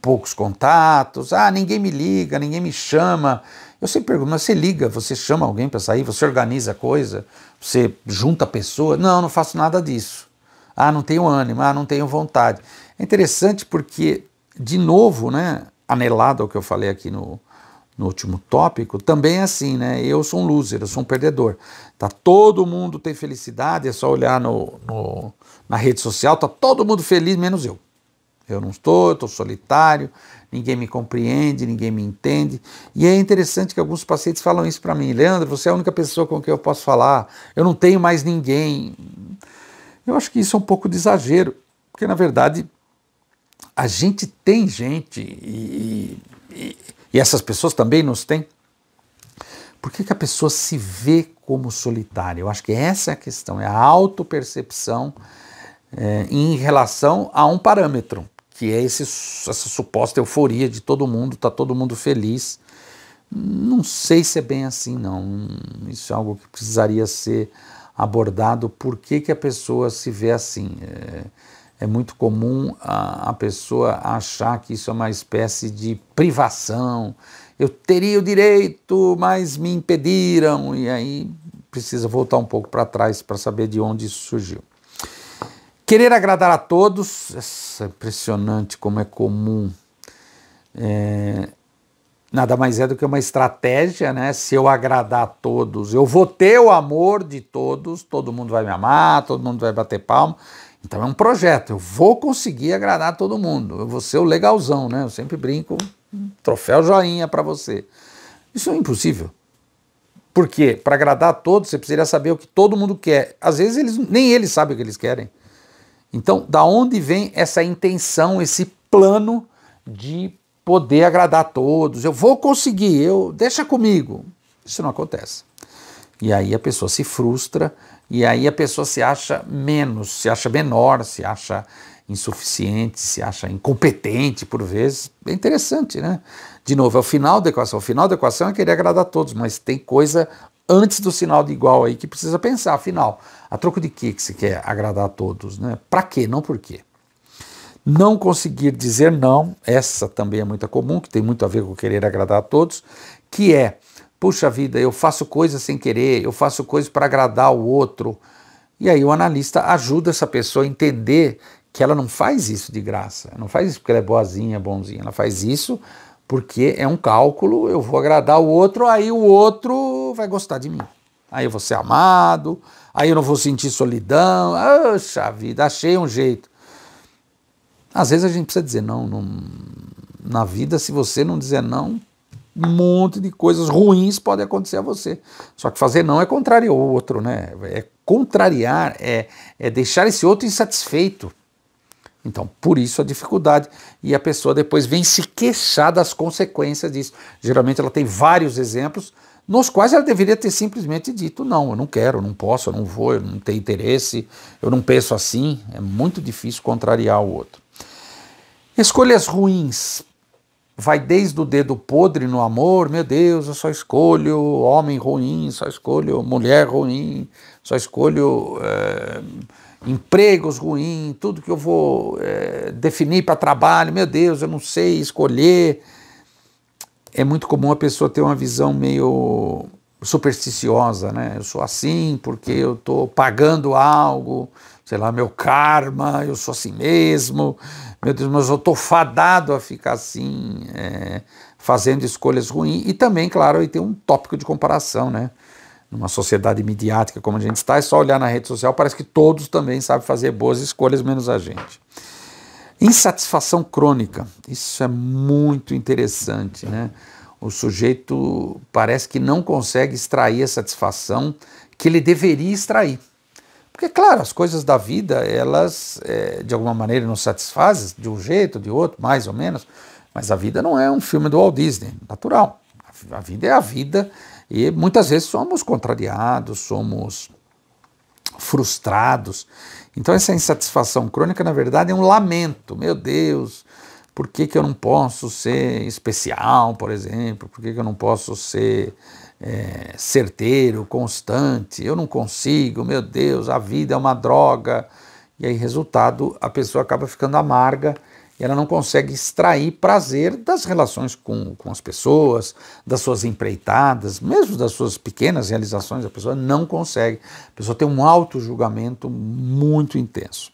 poucos contatos, ninguém me liga, ninguém me chama. Eu sempre pergunto, mas você liga, você chama alguém para sair, você organiza coisa, você junta pessoas? Não, não faço nada disso. Não tenho ânimo, não tenho vontade. É interessante porque, de novo, né, anelado ao que eu falei aqui no último tópico, também é assim, né, eu sou um loser, eu sou um perdedor. Tá, todo mundo tem felicidade, é só olhar na rede social, tá todo mundo feliz, menos eu. Eu não estou, eu estou solitário, ninguém me compreende, ninguém me entende. E é interessante que alguns pacientes falam isso para mim. Leandro, você é a única pessoa com quem eu posso falar, eu não tenho mais ninguém. Eu acho que isso é um pouco de exagero, porque, na verdade, a gente tem gente e essas pessoas também nos têm. Por que a pessoa se vê como solitária? Eu acho que essa é a questão, é a autopercepção em relação a um parâmetro, que é essa suposta euforia de todo mundo, está todo mundo feliz. Não sei se é bem assim, não. Isso é algo que precisaria ser abordado, por que a pessoa se vê assim. É muito comum a pessoa achar que isso é uma espécie de privação. Eu teria o direito, mas me impediram. E aí precisa voltar um pouco para trás para saber de onde isso surgiu. Querer agradar a todos. Nossa, é impressionante como é comum. Nada mais é do que uma estratégia, né? Se eu agradar a todos, eu vou ter o amor de todos, todo mundo vai me amar, todo mundo vai bater palma. Então é um projeto, eu vou conseguir agradar todo mundo, eu vou ser o legalzão, né? Eu sempre brinco, troféu joinha para você. Isso é impossível. Por quê? Para agradar a todos, você precisaria saber o que todo mundo quer. Às vezes nem eles sabem o que eles querem. Então, da onde vem essa intenção, esse plano de poder agradar a todos, eu vou conseguir, deixa comigo. Isso não acontece. E aí a pessoa se frustra, e aí a pessoa se acha menos, se acha menor, se acha insuficiente, se acha incompetente por vezes. É interessante, né? De novo, é o final da equação. O final da equação é querer agradar a todos, mas tem coisa antes do sinal de igual aí que precisa pensar. Afinal, a troco de que se quer agradar a todos, né? Pra quê? Não por quê. Não conseguir dizer não, essa também é muito comum, que tem muito a ver com querer agradar a todos, que é, puxa vida, eu faço coisa sem querer, eu faço coisa para agradar o outro. E aí o analista ajuda essa pessoa a entender que ela não faz isso de graça, não faz isso porque ela é boazinha, bonzinha, ela faz isso porque é um cálculo, eu vou agradar o outro, aí o outro vai gostar de mim. Aí eu vou ser amado, aí eu não vou sentir solidão, poxa vida, achei um jeito. Às vezes a gente precisa dizer não, na vida, se você não dizer não, um monte de coisas ruins podem acontecer a você. Só que fazer não é contrariar o outro, né? É contrariar, é deixar esse outro insatisfeito. Então, por isso a dificuldade. E a pessoa depois vem se queixar das consequências disso. Geralmente ela tem vários exemplos nos quais ela deveria ter simplesmente dito, não, eu não quero, eu não posso, eu não vou, eu não tenho interesse, eu não penso assim, é muito difícil contrariar o outro. Escolhas ruins, vai desde o dedo podre no amor, meu Deus, eu só escolho homem ruim, só escolho mulher ruim, só escolho empregos ruins, tudo que eu vou definir para trabalho, meu Deus, eu não sei escolher. É muito comum a pessoa ter uma visão meio supersticiosa, né? Eu sou assim porque eu estou pagando algo, sei lá, meu karma, eu sou assim mesmo, meu Deus, mas eu estou fadado a ficar assim, fazendo escolhas ruins. E também, claro, aí tem um tópico de comparação, né? Numa sociedade midiática como a gente está, é só olhar na rede social, parece que todos também sabem fazer boas escolhas, menos a gente. Insatisfação crônica, isso é muito interessante, né? O sujeito parece que não consegue extrair a satisfação que ele deveria extrair. Porque, claro, as coisas da vida, elas de alguma maneira nos satisfazem, de um jeito, de outro, mais ou menos, mas a vida não é um filme do Walt Disney, natural. A vida é a vida e muitas vezes somos contrariados, somos frustrados. Então essa insatisfação crônica, na verdade, é um lamento. Meu Deus, por que que eu não posso ser especial, por exemplo? Por que que eu não posso ser certeiro, constante? Eu não consigo, meu Deus, a vida é uma droga. E aí, resultado, a pessoa acaba ficando amarga e ela não consegue extrair prazer das relações com as pessoas, das suas empreitadas, mesmo das suas pequenas realizações, a pessoa não consegue. A pessoa tem um auto-julgamento muito intenso.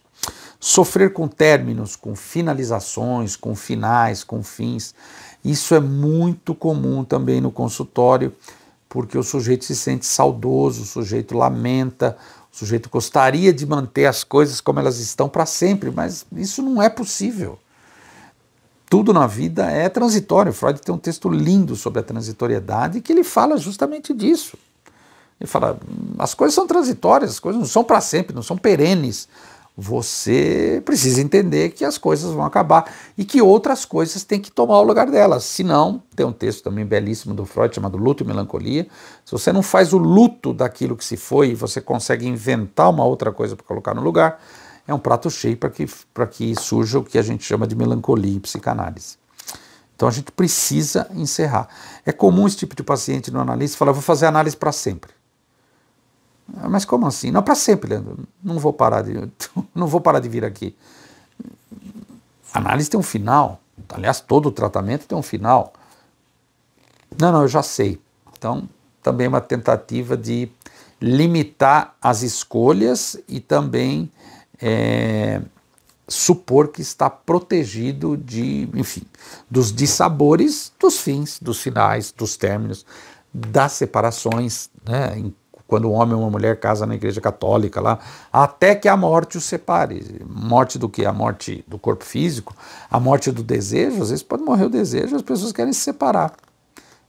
Sofrer com términos, com finalizações, com finais, com fins, isso é muito comum também no consultório, porque o sujeito se sente saudoso, o sujeito lamenta, o sujeito gostaria de manter as coisas como elas estão para sempre, mas isso não é possível. Tudo na vida é transitório. Freud tem um texto lindo sobre a transitoriedade que ele fala justamente disso. Ele fala, as coisas são transitórias, as coisas não são para sempre, não são perenes. Você precisa entender que as coisas vão acabar e que outras coisas têm que tomar o lugar delas. Se não, tem um texto também belíssimo do Freud chamado Luto e Melancolia. Se você não faz o luto daquilo que se foi e você consegue inventar uma outra coisa para colocar no lugar, é um prato cheio para que surja o que a gente chama de melancolia em psicanálise. Então a gente precisa encerrar. É comum esse tipo de paciente no analista falar, vou fazer análise para sempre. Mas como assim? Não, para sempre, Leandro. Não vou parar de vir aqui. A análise tem um final. Aliás, todo o tratamento tem um final. Não, eu já sei. Então, também é uma tentativa de limitar as escolhas e também supor que está protegido de, enfim, dos dissabores, dos fins, dos finais, dos términos, das separações, né? Quando um homem ou uma mulher casa na igreja católica lá, até que a morte os separe. Morte do quê? A morte do corpo físico, a morte do desejo, às vezes pode morrer o desejo, as pessoas querem se separar.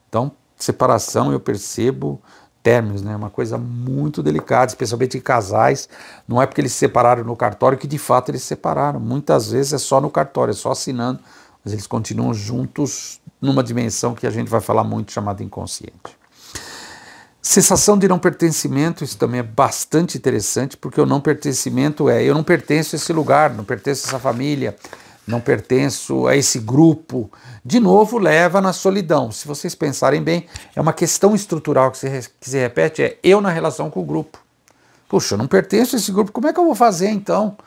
Então, separação, eu percebo, términos, né? Uma coisa muito delicada, especialmente em casais, não é porque eles se separaram no cartório que de fato eles se separaram, muitas vezes é só no cartório, é só assinando, mas eles continuam juntos numa dimensão que a gente vai falar muito, chamada inconsciente. Sensação de não pertencimento, isso também é bastante interessante, porque o não pertencimento eu não pertenço a esse lugar, não pertenço a essa família, não pertenço a esse grupo. De novo, leva na solidão. Se vocês pensarem bem, é uma questão estrutural que se repete, eu na relação com o grupo. Puxa, eu não pertenço a esse grupo, como é que eu vou fazer então?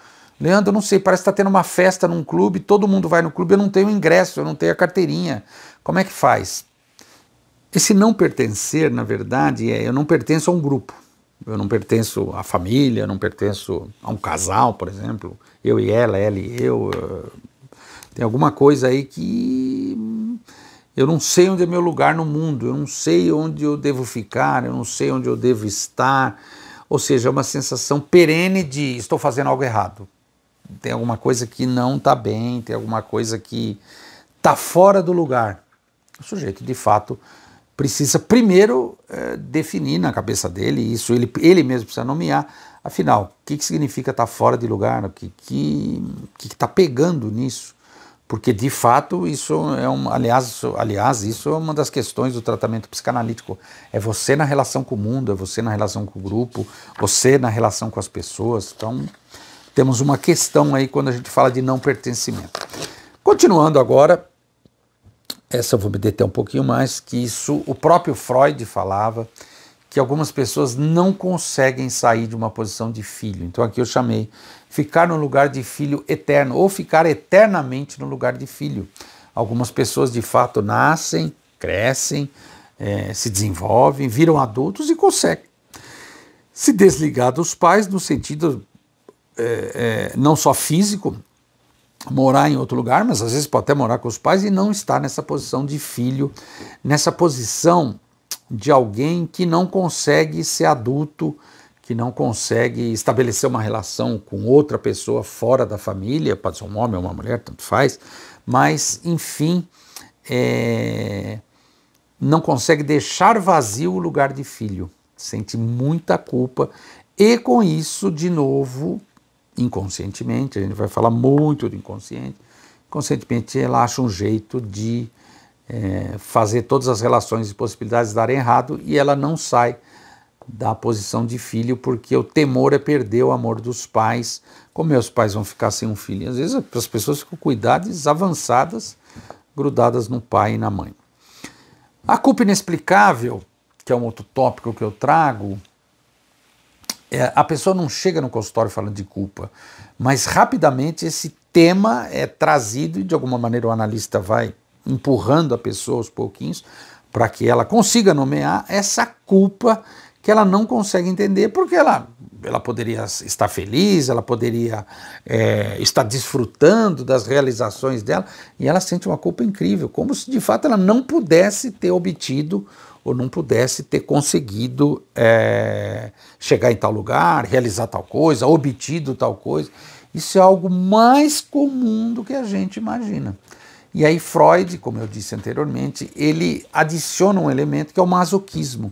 Leandro, eu não sei, parece que está tendo uma festa num clube, todo mundo vai no clube, eu não tenho ingresso, eu não tenho a carteirinha. Como é que faz? Esse não pertencer, na verdade, eu não pertenço a um grupo, eu não pertenço à família, eu não pertenço a um casal, por exemplo, eu e ela, ela e eu, tem alguma coisa aí que eu não sei onde é meu lugar no mundo, eu não sei onde eu devo ficar, eu não sei onde eu devo estar, ou seja, é uma sensação perene de estou fazendo algo errado, tem alguma coisa que não está bem, tem alguma coisa que está fora do lugar. O sujeito, de fato, precisa primeiro definir na cabeça dele, isso ele mesmo precisa nomear, afinal, o que significa estar fora de lugar, o que está pegando nisso, Porque, de fato, isso é um... Aliás, isso é uma das questões do tratamento psicanalítico. É você na relação com o mundo, é você na relação com o grupo, você na relação com as pessoas. Então, temos uma questão aí quando a gente fala de não pertencimento. Continuando agora, essa eu vou me deter um pouquinho mais, que isso o próprio Freud falava, que algumas pessoas não conseguem sair de uma posição de filho. Então aqui eu chamei ficar no lugar de filho eterno, ou ficar eternamente no lugar de filho. Algumas pessoas de fato nascem, crescem, se desenvolvem, viram adultos e conseguem se desligar dos pais no sentido não só físico, morar em outro lugar, mas às vezes pode até morar com os pais e não estar nessa posição de filho, nessa posição de alguém que não consegue ser adulto, que não consegue estabelecer uma relação com outra pessoa fora da família, pode ser um homem ou uma mulher, tanto faz, mas, enfim, não consegue deixar vazio o lugar de filho, sente muita culpa e, com isso, de novo, inconscientemente, a gente vai falar muito do inconsciente, conscientemente ela acha um jeito de fazer todas as relações e possibilidades darem errado e ela não sai da posição de filho porque o temor é perder o amor dos pais. Como meus pais vão ficar sem um filho? Às vezes as pessoas ficam com idades avançadas, grudadas no pai e na mãe. A culpa inexplicável, que é um outro tópico que eu trago, a pessoa não chega no consultório falando de culpa, mas rapidamente esse tema é trazido e de alguma maneira o analista vai empurrando a pessoa aos pouquinhos para que ela consiga nomear essa culpa que ela não consegue entender, porque ela poderia estar feliz, ela poderia estar desfrutando das realizações dela, e ela sente uma culpa incrível, como se de fato ela não pudesse ter obtido ou não pudesse ter conseguido chegar em tal lugar, realizar tal coisa, obtido tal coisa. Isso é algo mais comum do que a gente imagina. E aí Freud, como eu disse anteriormente, ele adiciona um elemento que é o masoquismo.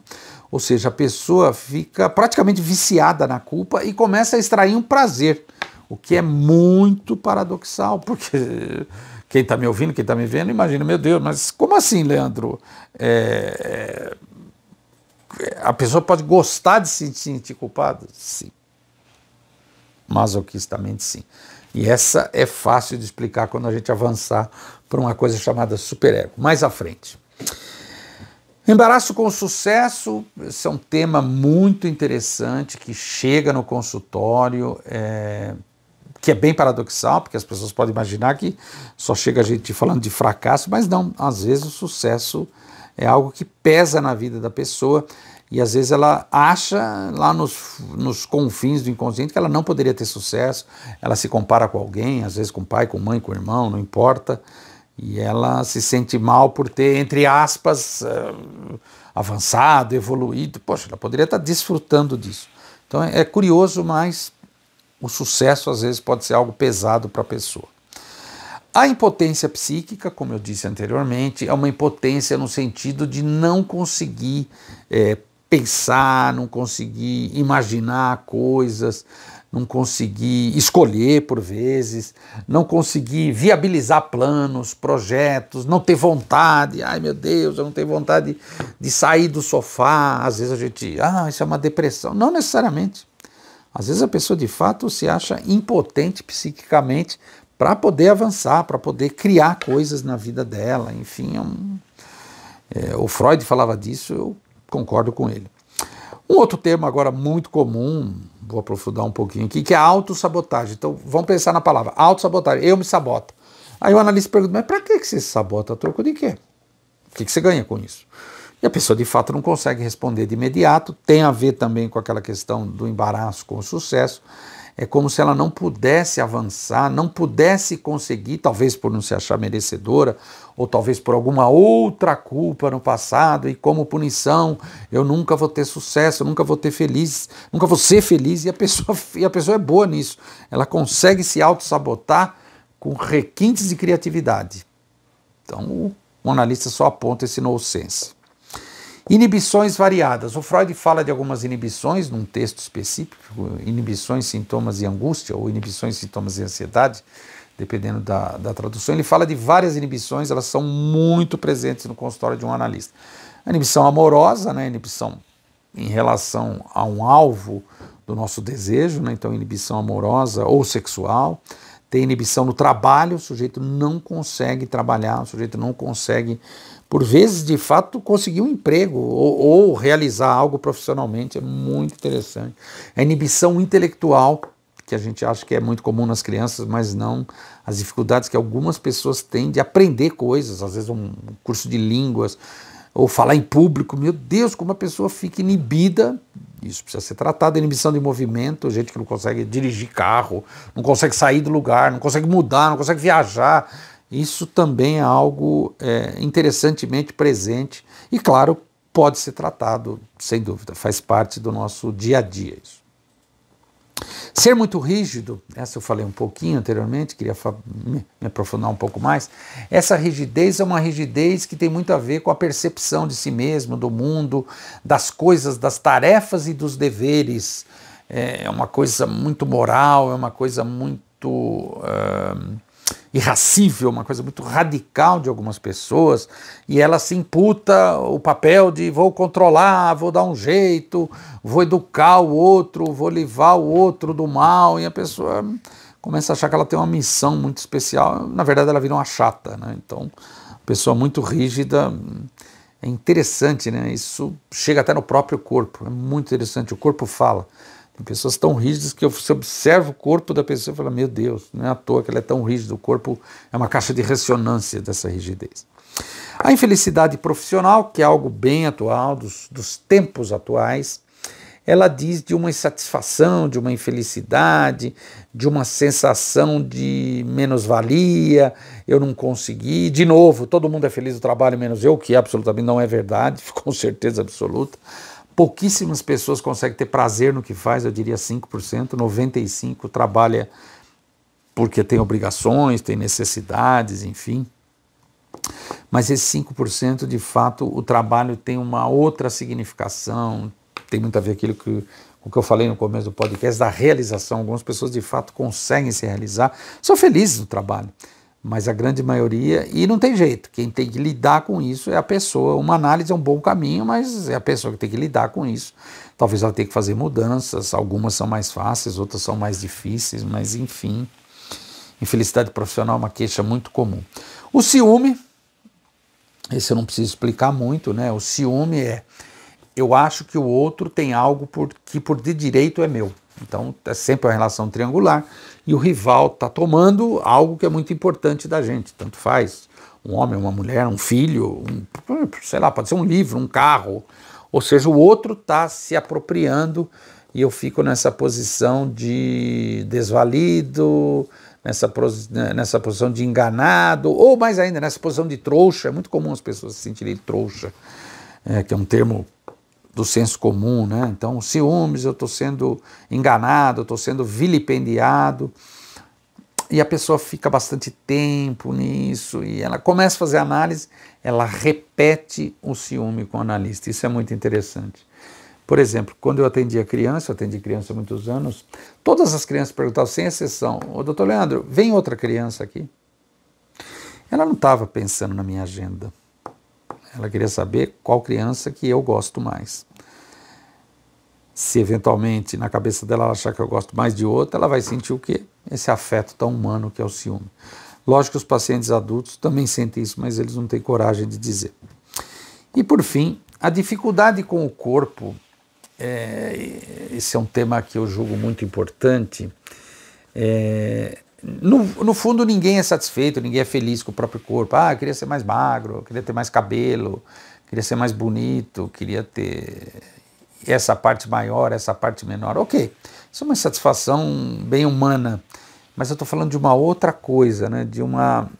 Ou seja, a pessoa fica praticamente viciada na culpa e começa a extrair um prazer, o que é muito paradoxal, porque... Quem está me ouvindo, quem está me vendo, imagina, meu Deus, mas como assim, Leandro? A pessoa pode gostar de se sentir culpada? Sim. Masoquistamente, sim. E essa é fácil de explicar quando a gente avançar para uma coisa chamada superego. Mais à frente. Embaraço com sucesso, esse é um tema muito interessante que chega no consultório, que é bem paradoxal, porque as pessoas podem imaginar que só chega a gente falando de fracasso, mas não, às vezes o sucesso é algo que pesa na vida da pessoa e às vezes ela acha lá nos confins do inconsciente que ela não poderia ter sucesso, ela se compara com alguém, às vezes com o pai, com a mãe, com o irmão, não importa, e ela se sente mal por ter, entre aspas, avançado, evoluído, poxa, ela poderia estar desfrutando disso. Então é curioso, mas... O sucesso, às vezes, pode ser algo pesado para a pessoa. A impotência psíquica, como eu disse anteriormente, é uma impotência no sentido de não conseguir pensar, não conseguir imaginar coisas, não conseguir escolher, por vezes, não conseguir viabilizar planos, projetos, não ter vontade. Ai, meu Deus, eu não tenho vontade de sair do sofá. Às vezes a gente, isso é uma depressão. Não necessariamente. Às vezes a pessoa de fato se acha impotente psiquicamente para poder avançar, para poder criar coisas na vida dela, enfim. O Freud falava disso, eu concordo com ele. Um outro termo agora muito comum, vou aprofundar um pouquinho aqui, que é a autossabotagem. Então vamos pensar na palavra, autossabotagem, eu me saboto. Aí o analista pergunta, mas para que você se sabota? A troco de quê? O que você ganha com isso? E a pessoa, de fato, não consegue responder de imediato. Tem a ver também com aquela questão do embaraço com o sucesso. É como se ela não pudesse avançar, não pudesse conseguir, talvez por não se achar merecedora, ou talvez por alguma outra culpa no passado, e como punição, eu nunca vou ter sucesso, eu nunca vou ser feliz. E a pessoa é boa nisso. Ela consegue se autossabotar com requintes de criatividade. Então, o analista só aponta esse nonsense. Inibições variadas. O Freud fala de algumas inibições num texto específico, inibições, sintomas e angústia, ou inibições, sintomas e ansiedade. dependendo da tradução. Ele fala de várias inibições, elas são muito presentes no consultório de um analista. A inibição amorosa, né? Inibição em relação a um alvo do nosso desejo, né? Então inibição amorosa ou sexual. Tem inibição no trabalho, o sujeito não consegue trabalhar, o sujeito não consegue, por vezes, de fato, conseguir um emprego ou realizar algo profissionalmente, é muito interessante. A inibição intelectual, que a gente acha que é muito comum nas crianças, mas não, as dificuldades que algumas pessoas têm de aprender coisas, às vezes um curso de línguas, ou falar em público, meu Deus, como a pessoa fica inibida, isso precisa ser tratado. Inibição de movimento, gente que não consegue dirigir carro, não consegue sair do lugar, não consegue mudar, não consegue viajar, isso também é algo interessantemente presente e, claro, pode ser tratado, sem dúvida, faz parte do nosso dia a dia isso. Ser muito rígido, essa eu falei um pouquinho anteriormente, queria me aprofundar um pouco mais. Essa rigidez é uma rigidez que tem muito a ver com a percepção de si mesmo, do mundo, das coisas, das tarefas e dos deveres. É uma coisa muito moral, é uma coisa muito irracível, uma coisa muito radical de algumas pessoas, e ela se imputa o papel de vou controlar, vou dar um jeito, vou educar o outro, vou livrar o outro do mal, e a pessoa começa a achar que ela tem uma missão muito especial, na verdade ela vira uma chata, né? Então, pessoa muito rígida, é interessante, né? Isso chega até no próprio corpo, é muito interessante, o corpo fala. Pessoas tão rígidas que você observa o corpo da pessoa e fala, meu Deus, não é à toa que ela é tão rígida, o corpo é uma caixa de ressonância dessa rigidez. A infelicidade profissional, que é algo bem atual, dos tempos atuais, ela diz de uma insatisfação, de uma infelicidade, de uma sensação de menos-valia, eu não consegui, de novo, todo mundo é feliz do trabalho, menos eu, que absolutamente não é verdade, com certeza absoluta. Pouquíssimas pessoas conseguem ter prazer no que faz, eu diria 5%, 95% trabalha porque tem obrigações, tem necessidades, enfim. Mas esse 5%, de fato, o trabalho tem uma outra significação, tem muito a ver aquilo que, com o que eu falei no começo do podcast, da realização. Algumas pessoas, de fato, conseguem se realizar, são felizes no trabalho, mas a grande maioria, e não tem jeito, quem tem que lidar com isso é a pessoa. Uma análise é um bom caminho, mas é a pessoa que tem que lidar com isso. Talvez ela tenha que fazer mudanças, algumas são mais fáceis, outras são mais difíceis, mas enfim, infelicidade profissional é uma queixa muito comum. O ciúme, esse eu não preciso explicar muito, né? O ciúme é, eu acho que o outro tem algo que por de direito é meu. Então é sempre uma relação triangular e o rival está tomando algo que é muito importante da gente, tanto faz, um homem, uma mulher, um filho, sei lá, pode ser um livro, um carro, ou seja, o outro está se apropriando e eu fico nessa posição de desvalido, nessa posição de enganado, ou mais ainda, nessa posição de trouxa. É muito comum as pessoas se sentirem trouxa, que é um termo do senso comum, né? Então, ciúmes, eu estou sendo enganado, eu estou sendo vilipendiado, e a pessoa fica bastante tempo nisso, e ela começa a fazer análise, ela repete o ciúme com o analista, isso é muito interessante. Por exemplo, quando eu atendi criança há muitos anos, todas as crianças perguntavam, sem exceção, ô doutor Leandro, vem outra criança aqui? Ela não estava pensando na minha agenda. Ela queria saber qual criança que eu gosto mais. Se eventualmente na cabeça dela ela achar que eu gosto mais de outra, ela vai sentir o quê? Esse afeto tão humano que é o ciúme. Lógico que os pacientes adultos também sentem isso, mas eles não têm coragem de dizer. E por fim, a dificuldade com o corpo, esse é um tema que eu julgo muito importante, No fundo, ninguém é satisfeito, ninguém é feliz com o próprio corpo. Ah, eu queria ser mais magro, eu queria ter mais cabelo, eu queria ser mais bonito, eu queria ter essa parte maior, essa parte menor. Ok, isso é uma insatisfação bem humana, mas eu estou falando de uma outra coisa, né? de uma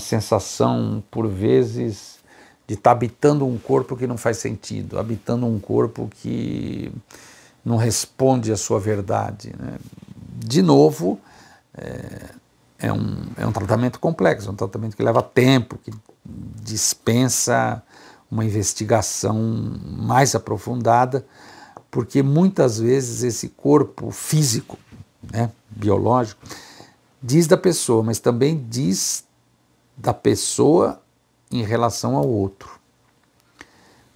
sensação, por vezes, de estar habitando um corpo que não faz sentido, habitando um corpo que não responde à sua verdade, né? De novo, é um tratamento complexo, um tratamento que leva tempo, que dispensa uma investigação mais aprofundada, porque muitas vezes esse corpo físico, né, biológico, diz da pessoa, mas também diz da pessoa em relação ao outro.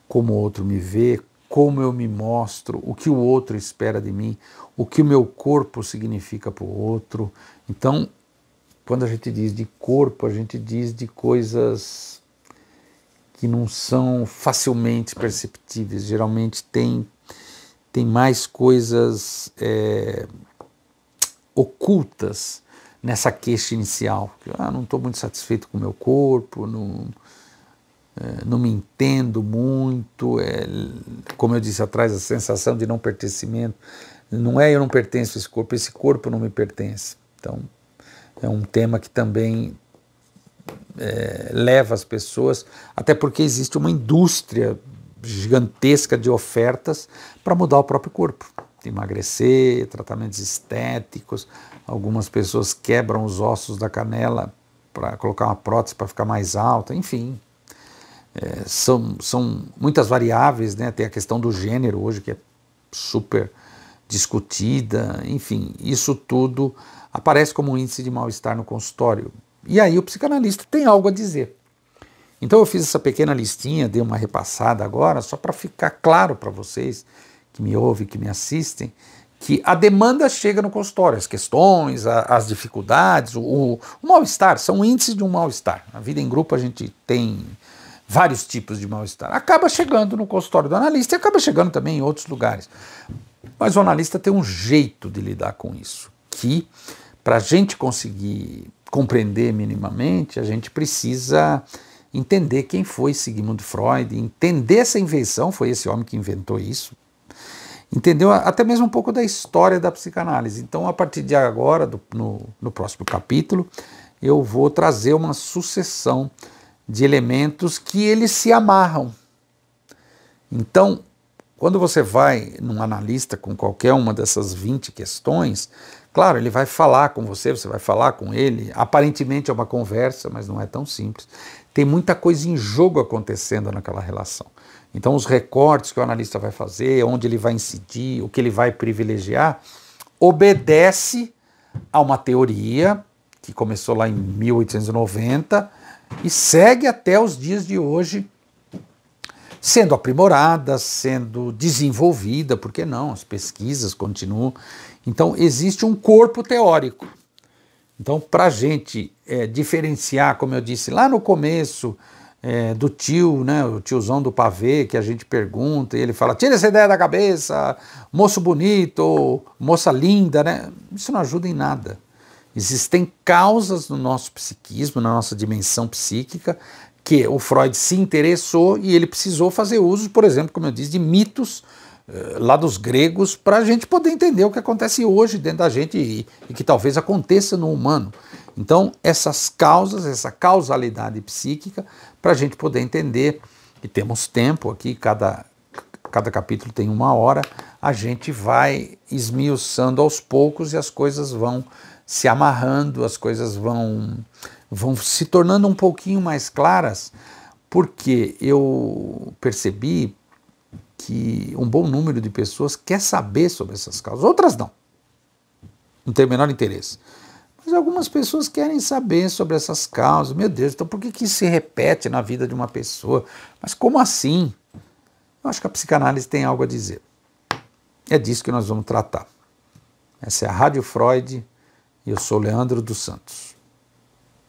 Como o outro me vê, como eu me mostro, o que o outro espera de mim, o que o meu corpo significa para o outro. Então, quando a gente diz de corpo, a gente diz de coisas que não são facilmente perceptíveis. Geralmente tem mais coisas ocultas nessa queixa inicial. Não estou muito satisfeito com o meu corpo, não me entendo muito, como eu disse atrás, a sensação de não pertencimento. Não é eu não pertenço a esse corpo não me pertence. Então, é um tema que também leva as pessoas, até porque existe uma indústria gigantesca de ofertas para mudar o próprio corpo. Emagrecer, tratamentos estéticos, algumas pessoas quebram os ossos da canela para colocar uma prótese para ficar mais alta, enfim. São muitas variáveis, né? Tem a questão do gênero hoje, que é super discutida, enfim, isso tudo aparece como um índice de mal-estar no consultório. E aí o psicanalista tem algo a dizer. Então eu fiz essa pequena listinha, dei uma repassada agora, só para ficar claro para vocês que me ouvem, que me assistem, que a demanda chega no consultório, as questões, as dificuldades, o mal-estar, são índices de um mal-estar. Na vida em grupo a gente tem vários tipos de mal-estar. Acaba chegando no consultório do analista e acaba chegando também em outros lugares. Mas o analista tem um jeito de lidar com isso, que para a gente conseguir compreender minimamente, a gente precisa entender quem foi Sigmund Freud, entender essa invenção, foi esse homem que inventou isso, entendeu até mesmo um pouco da história da psicanálise. Então, a partir de agora, no próximo capítulo, eu vou trazer uma sucessão de elementos que eles se amarram. Então, quando você vai num analista com qualquer uma dessas 20 questões, claro, ele vai falar com você vai falar com ele, aparentemente é uma conversa, mas não é tão simples. Tem muita coisa em jogo acontecendo naquela relação. Então, os recortes que o analista vai fazer, onde ele vai incidir, o que ele vai privilegiar, obedece a uma teoria que começou lá em 1890 e segue até os dias de hoje, sendo aprimorada, sendo desenvolvida, por que não? As pesquisas continuam. Então, existe um corpo teórico. Então, para a gente diferenciar, como eu disse lá no começo, do tio, né, o tiozão do pavê, que a gente pergunta, e ele fala, tira essa ideia da cabeça, moço bonito, moça linda, né? Isso não ajuda em nada. Existem causas no nosso psiquismo, na nossa dimensão psíquica, que o Freud se interessou e ele precisou fazer uso, por exemplo, como eu disse, de mitos lá dos gregos, para a gente poder entender o que acontece hoje dentro da gente e que talvez aconteça no humano. Então, essas causas, essa causalidade psíquica, para a gente poder entender, e temos tempo aqui, cada capítulo tem uma hora, a gente vai esmiuçando aos poucos e as coisas vão se amarrando, as coisas vão se tornando um pouquinho mais claras, porque eu percebi que um bom número de pessoas quer saber sobre essas causas. Outras não, não tem o menor interesse. Mas algumas pessoas querem saber sobre essas causas. Meu Deus, então por que isso se repete na vida de uma pessoa? Mas como assim? Eu acho que a psicanálise tem algo a dizer. É disso que nós vamos tratar. Essa é a Rádio Freud. Eu sou Leandro dos Santos.